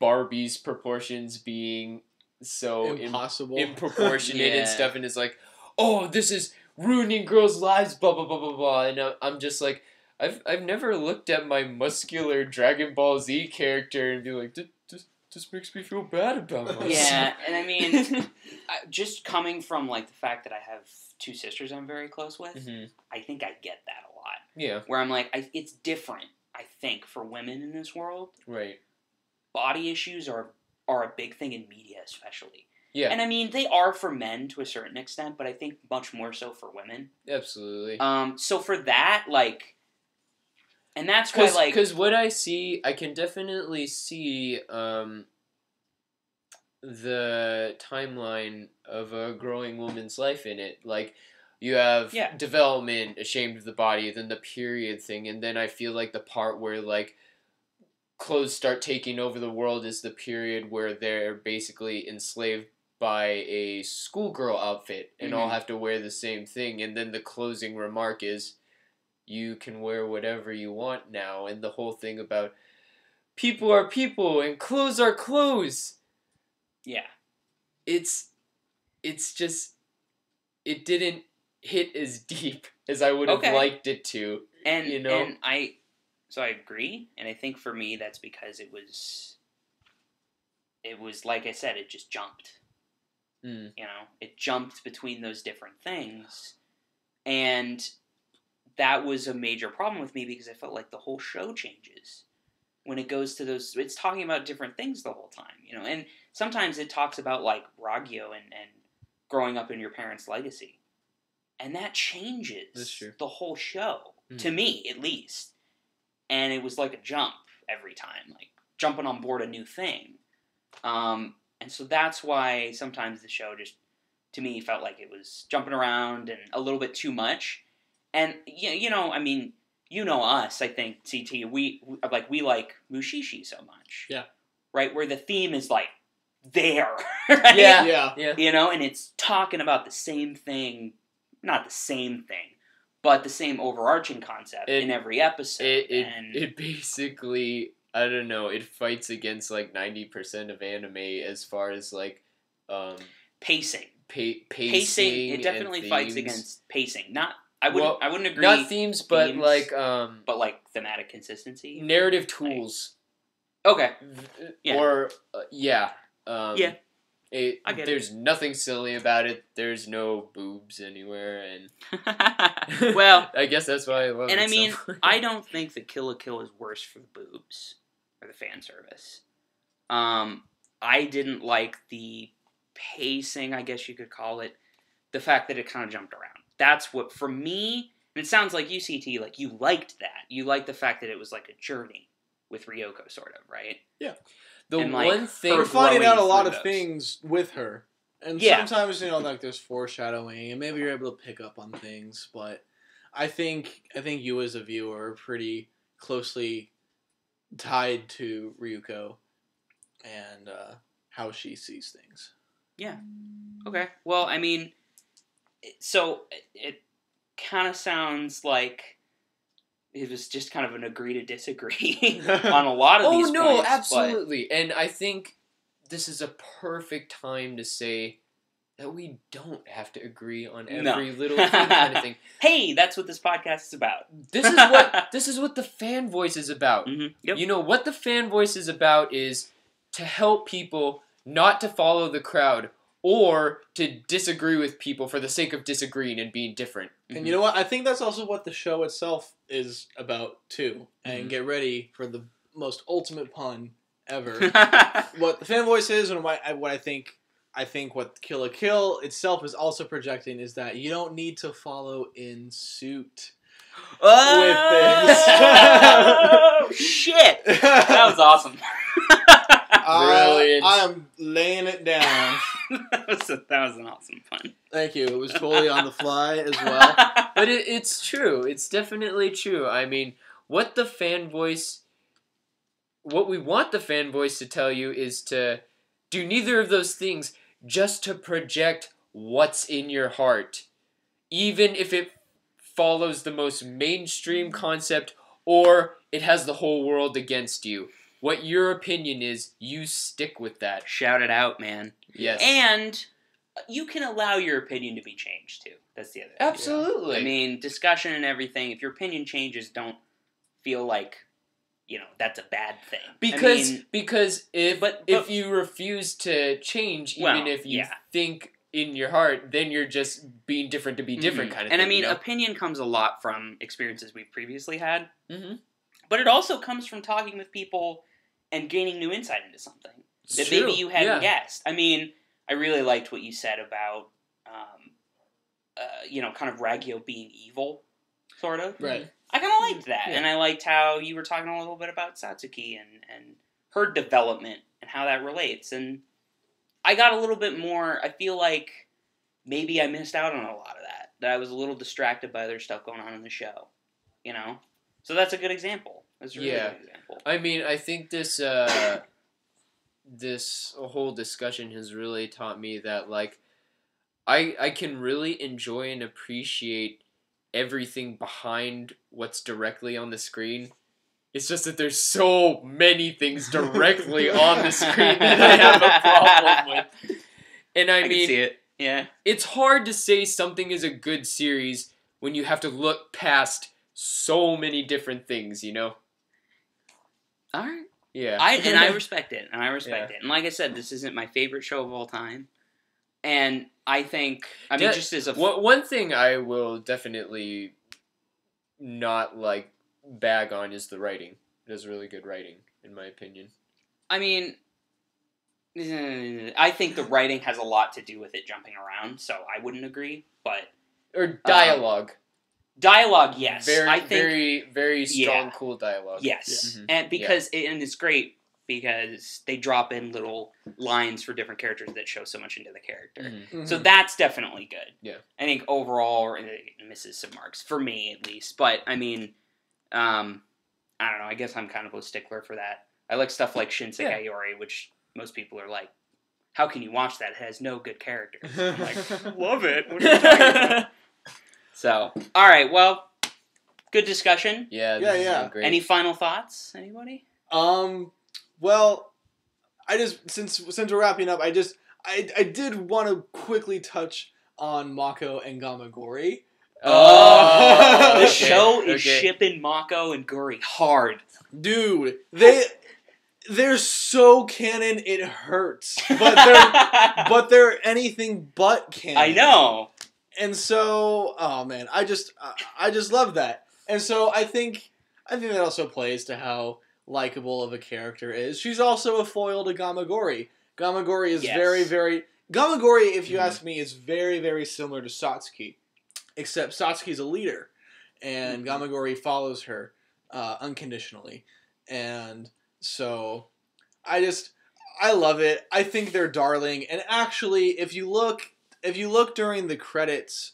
Barbie's proportions being so impossible, in, in proportionate yeah. and stuff, and it's like, oh, this is ruining girls' lives, blah blah blah blah blah, and I, I'm just like, I've I've never looked at my muscular Dragon Ball Z character and be like, this this, this makes me feel bad about myself. Yeah, and I mean, just coming from like the fact that I have two sisters I'm very close with, mm-hmm. I think I get that a lot. Yeah. Where I'm like, I, it's different, I think, for women in this world. Right. Body issues are, are a big thing in media, especially. Yeah. And I mean, they are for men to a certain extent, but I think much more so for women. Absolutely. Um. So for that, like... And that's why, like... Because what I see, I can definitely see um, the timeline of a growing woman's life in it. Like, you have yeah. development, ashamed of the body, then the period thing, and then I feel like the part where, like, clothes start taking over the world is the period where they're basically enslaved by a schoolgirl outfit and mm-hmm. all have to wear the same thing. And then the closing remark is, you can wear whatever you want now. And the whole thing about people are people and clothes are clothes. Yeah. It's... It's just, it didn't hit as deep as I would have okay. liked it to, and you know. And I, so I agree, and I think for me that's because it was, it was like I said, it just jumped. Mm. You know, it jumped between those different things, and that was a major problem with me because I felt like the whole show changes when it goes to those. It's talking about different things the whole time, you know, and sometimes it talks about like Ragyo and and. growing up in your parents' legacy. And that changes the whole show, mm. to me, at least. And it was like a jump every time, like jumping on board a new thing. Um, and so that's why sometimes the show just, to me, felt like it was jumping around and a little bit too much. And, you know, I mean, you know us, I think, C T, we like we like Mushishi so much. Yeah. Right? Where the theme is like, there. Right? Yeah, yeah, yeah. You know, and it's talking about the same thing, not the same thing, but the same overarching concept it, in every episode. It, it, and it basically, I don't know, it fights against like ninety percent of anime as far as like... Um, pacing. Pa- pacing. Pacing, it definitely fights against pacing. Not, I wouldn't, well, I wouldn't agree. Not themes, themes but like... Um, but like thematic consistency. Narrative tools. Like, okay. Yeah. Or, uh, yeah. Um, yeah, it, I get there's it. nothing silly about it. There's no boobs anywhere, and well, I guess that's why I love. And it I mean, so I don't think that Kill la Kill is worse for the boobs or the fan service. Um, I didn't like the pacing, I guess you could call it, the fact that it kind of jumped around. That's what for me. And it sounds like U C T, like you liked that. You liked the fact that it was like a journey with Ryuko, sort of, right? Yeah. The and, like, one thing we're finding out a lot of those. things with her, and yeah. sometimes you know, like there's foreshadowing, and maybe you're able to pick up on things. But I think I think you as a viewer are pretty closely tied to Ryuko and uh, how she sees things. Yeah. Okay. Well, I mean, so it kind of sounds like. It was just kind of an agree to disagree on a lot of oh, these no, points. Oh, no, absolutely. But... And I think this is a perfect time to say that we don't have to agree on every no. little thing, kind of thing. Hey, that's what this podcast is about. This is what this is what the fan voice is about. Mm-hmm. Yep. You know, what the fan voice is about is to help people not to follow the crowd or to disagree with people for the sake of disagreeing and being different. And mm-hmm. you know what? I think that's also what the show itself is about, too. And mm-hmm. get ready for the most ultimate pun ever. What the fan voice is and what I, what I think... I think what Kill la Kill itself is also projecting is that you don't need to follow in suit oh! with this. Shit! That was awesome. Brilliant. I, I am laying it down. that, was a, that was an awesome pun. Thank you. It was totally on the fly as well. But it, it's true. It's definitely true. I mean, what the fan voice... What we want the fan voice to tell you is to... do neither of those things, just to project what's in your heart. Even if it follows the most mainstream concept or it has the whole world against you. What your opinion is, you stick with that. Shout it out, man. Yes. And you can allow your opinion to be changed, too. That's the other thing. Absolutely. I mean, discussion and everything, if your opinion changes, don't feel like... you know, that's a bad thing. Because I mean, because if but, but, if you refuse to change, even well, if you yeah. think in your heart, then you're just being different to be different mm-hmm. kind of and thing. And I mean, you know? Opinion comes a lot from experiences we've previously had. Mm-hmm. But it also comes from talking with people and gaining new insight into something it's that true. Maybe you hadn't yeah. guessed. I mean, I really liked what you said about, um, uh, you know, kind of Ragyo being evil, sort of. Right. I kind of liked that, yeah. and I liked how you were talking a little bit about Satsuki and, and her development and how that relates, and I got a little bit more, I feel like maybe I missed out on a lot of that, that I was a little distracted by other stuff going on in the show, you know? So that's a good example. That's a really yeah. good example. I mean, I think this, uh, this whole discussion has really taught me that, like, I I can really enjoy and appreciate everything behind what's directly on the screen. It's just that there's so many things directly on the screen that I have a problem with. And I, I mean, can see it. Yeah. It's hard to say something is a good series when you have to look past so many different things, you know? All right. Yeah. I, and I respect it. And I respect yeah. it. And like I said, this isn't my favorite show of all time. And I think, I mean, De- just as a... F- one thing I will definitely not, like, bag on is the writing. It is really good writing, in my opinion. I mean, I think the writing has a lot to do with it jumping around, so I wouldn't agree, but... Or dialogue. Um, dialogue, yes. Very, I think, very, very strong, yeah. cool dialogue. Yes, yeah. mm-hmm. and because yeah. it, and it's great... because they drop in little lines for different characters that show so much into the character. Mm-hmm. So that's definitely good. Yeah, I think overall it misses some marks, for me at least. But, I mean, um, I don't know. I guess I'm kind of a stickler for that. I like stuff like Shinsekai yeah. Yori, which most people are like, how can you watch that? It has no good characters. I'm like, love it. What are you talking about? So, all right. Well, good discussion. Yeah, yeah, yeah. Great. Any final thoughts? Anybody? Um... Well, I just since since we're wrapping up, I just I I did want to quickly touch on Mako and Gamagori. Oh, oh. The show okay. is okay. shipping Mako and Guri hard, dude. They they're so canon it hurts, but they're but they're anything but canon. I know, and so oh man, I just I, I just love that, and so I think I think that also plays to how likable of a character is. She's also a foil to Gamagori. Gamagori is yes. very, very... Gamagori, if you mm. ask me, is very, very similar to Satsuki. Except Satsuki's a leader. And mm-hmm. Gamagori follows her uh, unconditionally. And so, I just... I love it. I think they're darling. And actually, if you look... If you look during the credits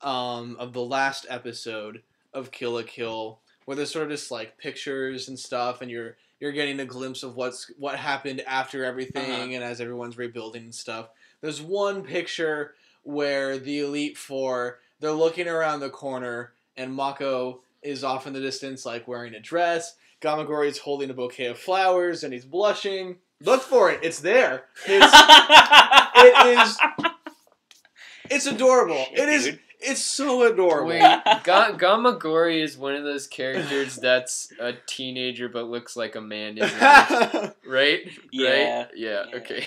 um, of the last episode of Kill la Kill... where there's sort of just like pictures and stuff, and you're you're getting a glimpse of what's what happened after everything, uh-huh. and as everyone's rebuilding and stuff. There's one picture where the Elite Four, they're looking around the corner, and Mako is off in the distance, like wearing a dress. Gamagori's holding a bouquet of flowers, and he's blushing. Look for it; it's there. It's, it is It's adorable. It is. It's so adorable. Wait, Ga- Gamagori is one of those characters that's a teenager but looks like a man, isn't it? Right? Yeah. Right? Yeah. Yeah. Okay.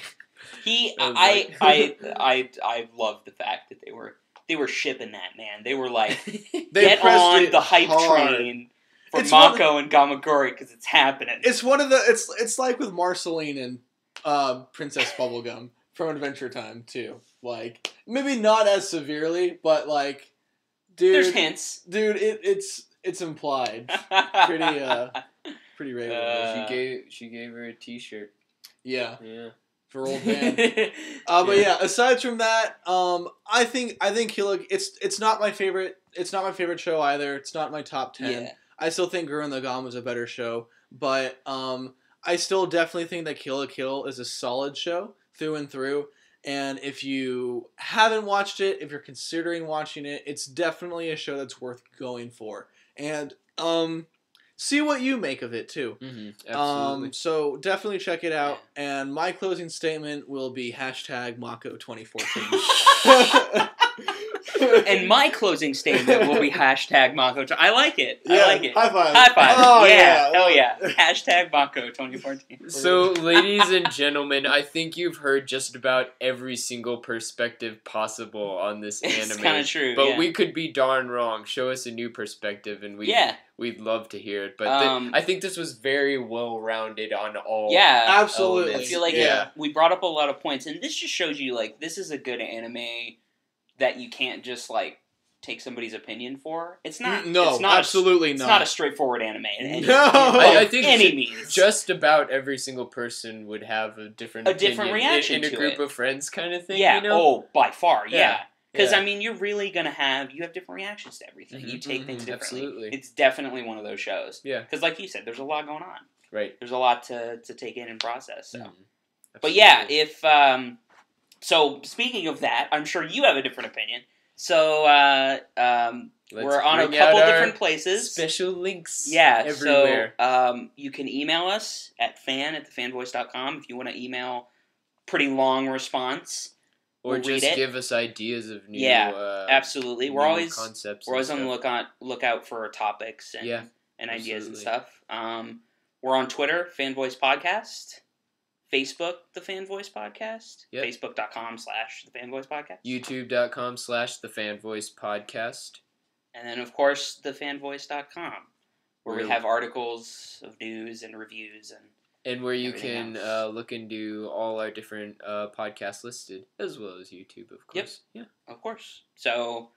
He, I, I, I, I love the fact that they were they were shipping that, man. They were like, they get on the hype hard. train for it's Mako the, and Gamagori because it's happening. It's one of the. It's it's like with Marceline and uh, Princess Bubblegum from Adventure Time too. Like, maybe not as severely, but like, dude, there's hints. Dude, it, it's it's implied pretty uh pretty regularly. Uh, she gave she gave her a T-shirt. Yeah. Yeah. For old man. uh, but yeah. yeah, aside from that, um, I think I think Kill la Kill, it's it's not my favorite. It's not my favorite show either. It's not my top ten. Yeah. I still think Gurren Lagann was a better show, but um, I still definitely think that Kill la Kill is a solid show through and through. And if you haven't watched it, if you're considering watching it, it's definitely a show that's worth going for. And um, see what you make of it, too. Mm-hmm, absolutely. Um, so definitely check it out. Yeah. And my closing statement will be hashtag Mako twenty fourteen. And my closing statement will be hashtag Mako. I like it. I yeah, like it. High five. High five. Oh, yeah. Hell yeah. yeah. Hashtag Mako twenty fourteen. So, ladies and gentlemen, I think you've heard just about every single perspective possible on this anime. It's kind of true. But yeah. we could be darn wrong. Show us a new perspective, and we yeah. we'd love to hear it. But um, the, I think this was very well rounded on all. Yeah, absolutely. Elements. I feel like yeah. we brought up a lot of points, and this just shows you like this is a good anime that you can't just, like, take somebody's opinion for. It's not... No, it's not absolutely a, it's not. It's not a straightforward anime. Any, no! I, I think any means. Just about every single person would have a different A different reaction in, in to it. In a group of friends kind of thing, yeah. you know? Oh, by far, yeah. Because, yeah. yeah. I mean, you're really going to have... You have different reactions to everything. Mm-hmm, you take mm-hmm, things differently. Absolutely. It's definitely one of those shows. Yeah. Because, like you said, there's a lot going on. Right. There's a lot to, to take in and process, so... Mm-hmm. But, yeah, if... Um, So, speaking of that, I'm sure you have a different opinion. So, uh, um, we're on a couple different places. Special links yeah, everywhere. So, um, you can email us at fan at thefanvoice.com if you want to email pretty long response. Or we'll just give us ideas of new yeah, uh, absolutely. We're new always, concepts. We're always on the lookout, lookout for topics and, yeah, and ideas and stuff. Um, we're on Twitter, Fanvoice Podcast. Facebook, The Fan Voice Podcast. Yep. Facebook.com slash The Fan Voice Podcast. YouTube.com slash The Fan Voice Podcast. And then, of course, the fan voice dot com, where really? we have articles of news and reviews. And and where you can uh, look into all our different uh, podcasts listed, as well as YouTube, of course. Yep. Yeah, of course. So...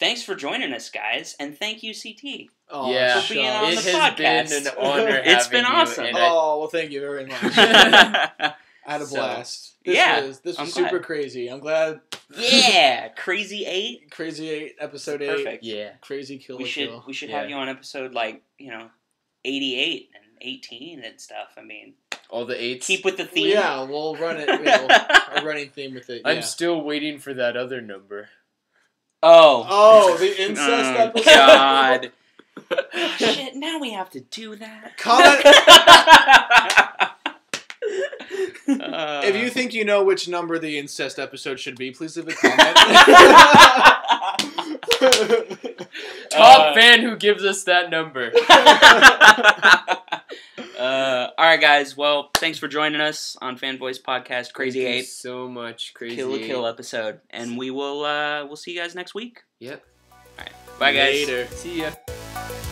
Thanks for joining us, guys, and thank you, C T, oh, yeah. for being on it the podcast. It has been an honor. It's been awesome. You, oh, well, thank you very much. I had a so, blast. This yeah, was, this was I'm super glad. crazy. I'm glad. Yeah, Crazy Eight. Crazy Eight, episode Perfect. eight. Perfect. Yeah, Crazy Kill. We should kill. we should yeah. have you on episode like you know, eighty-eight and eighteen and stuff. I mean. All the eights. Keep with the theme. Yeah, we'll run it. We'll, a running theme with it. Yeah. I'm still waiting for that other number. Oh. Oh, the incest oh, episode? God. Oh, shit, now we have to do that. Comment. uh, if you think you know which number the incest episode should be, please leave a comment. Top uh, fan who gives us that number. uh, all right, guys. Well, thanks for joining us on Fanvoice Podcast. Crazy Thank eight. You so much, Crazy Kill la Kill episode, and we will uh, we'll see you guys next week. Yep. All right. Bye, guys. Later. See ya.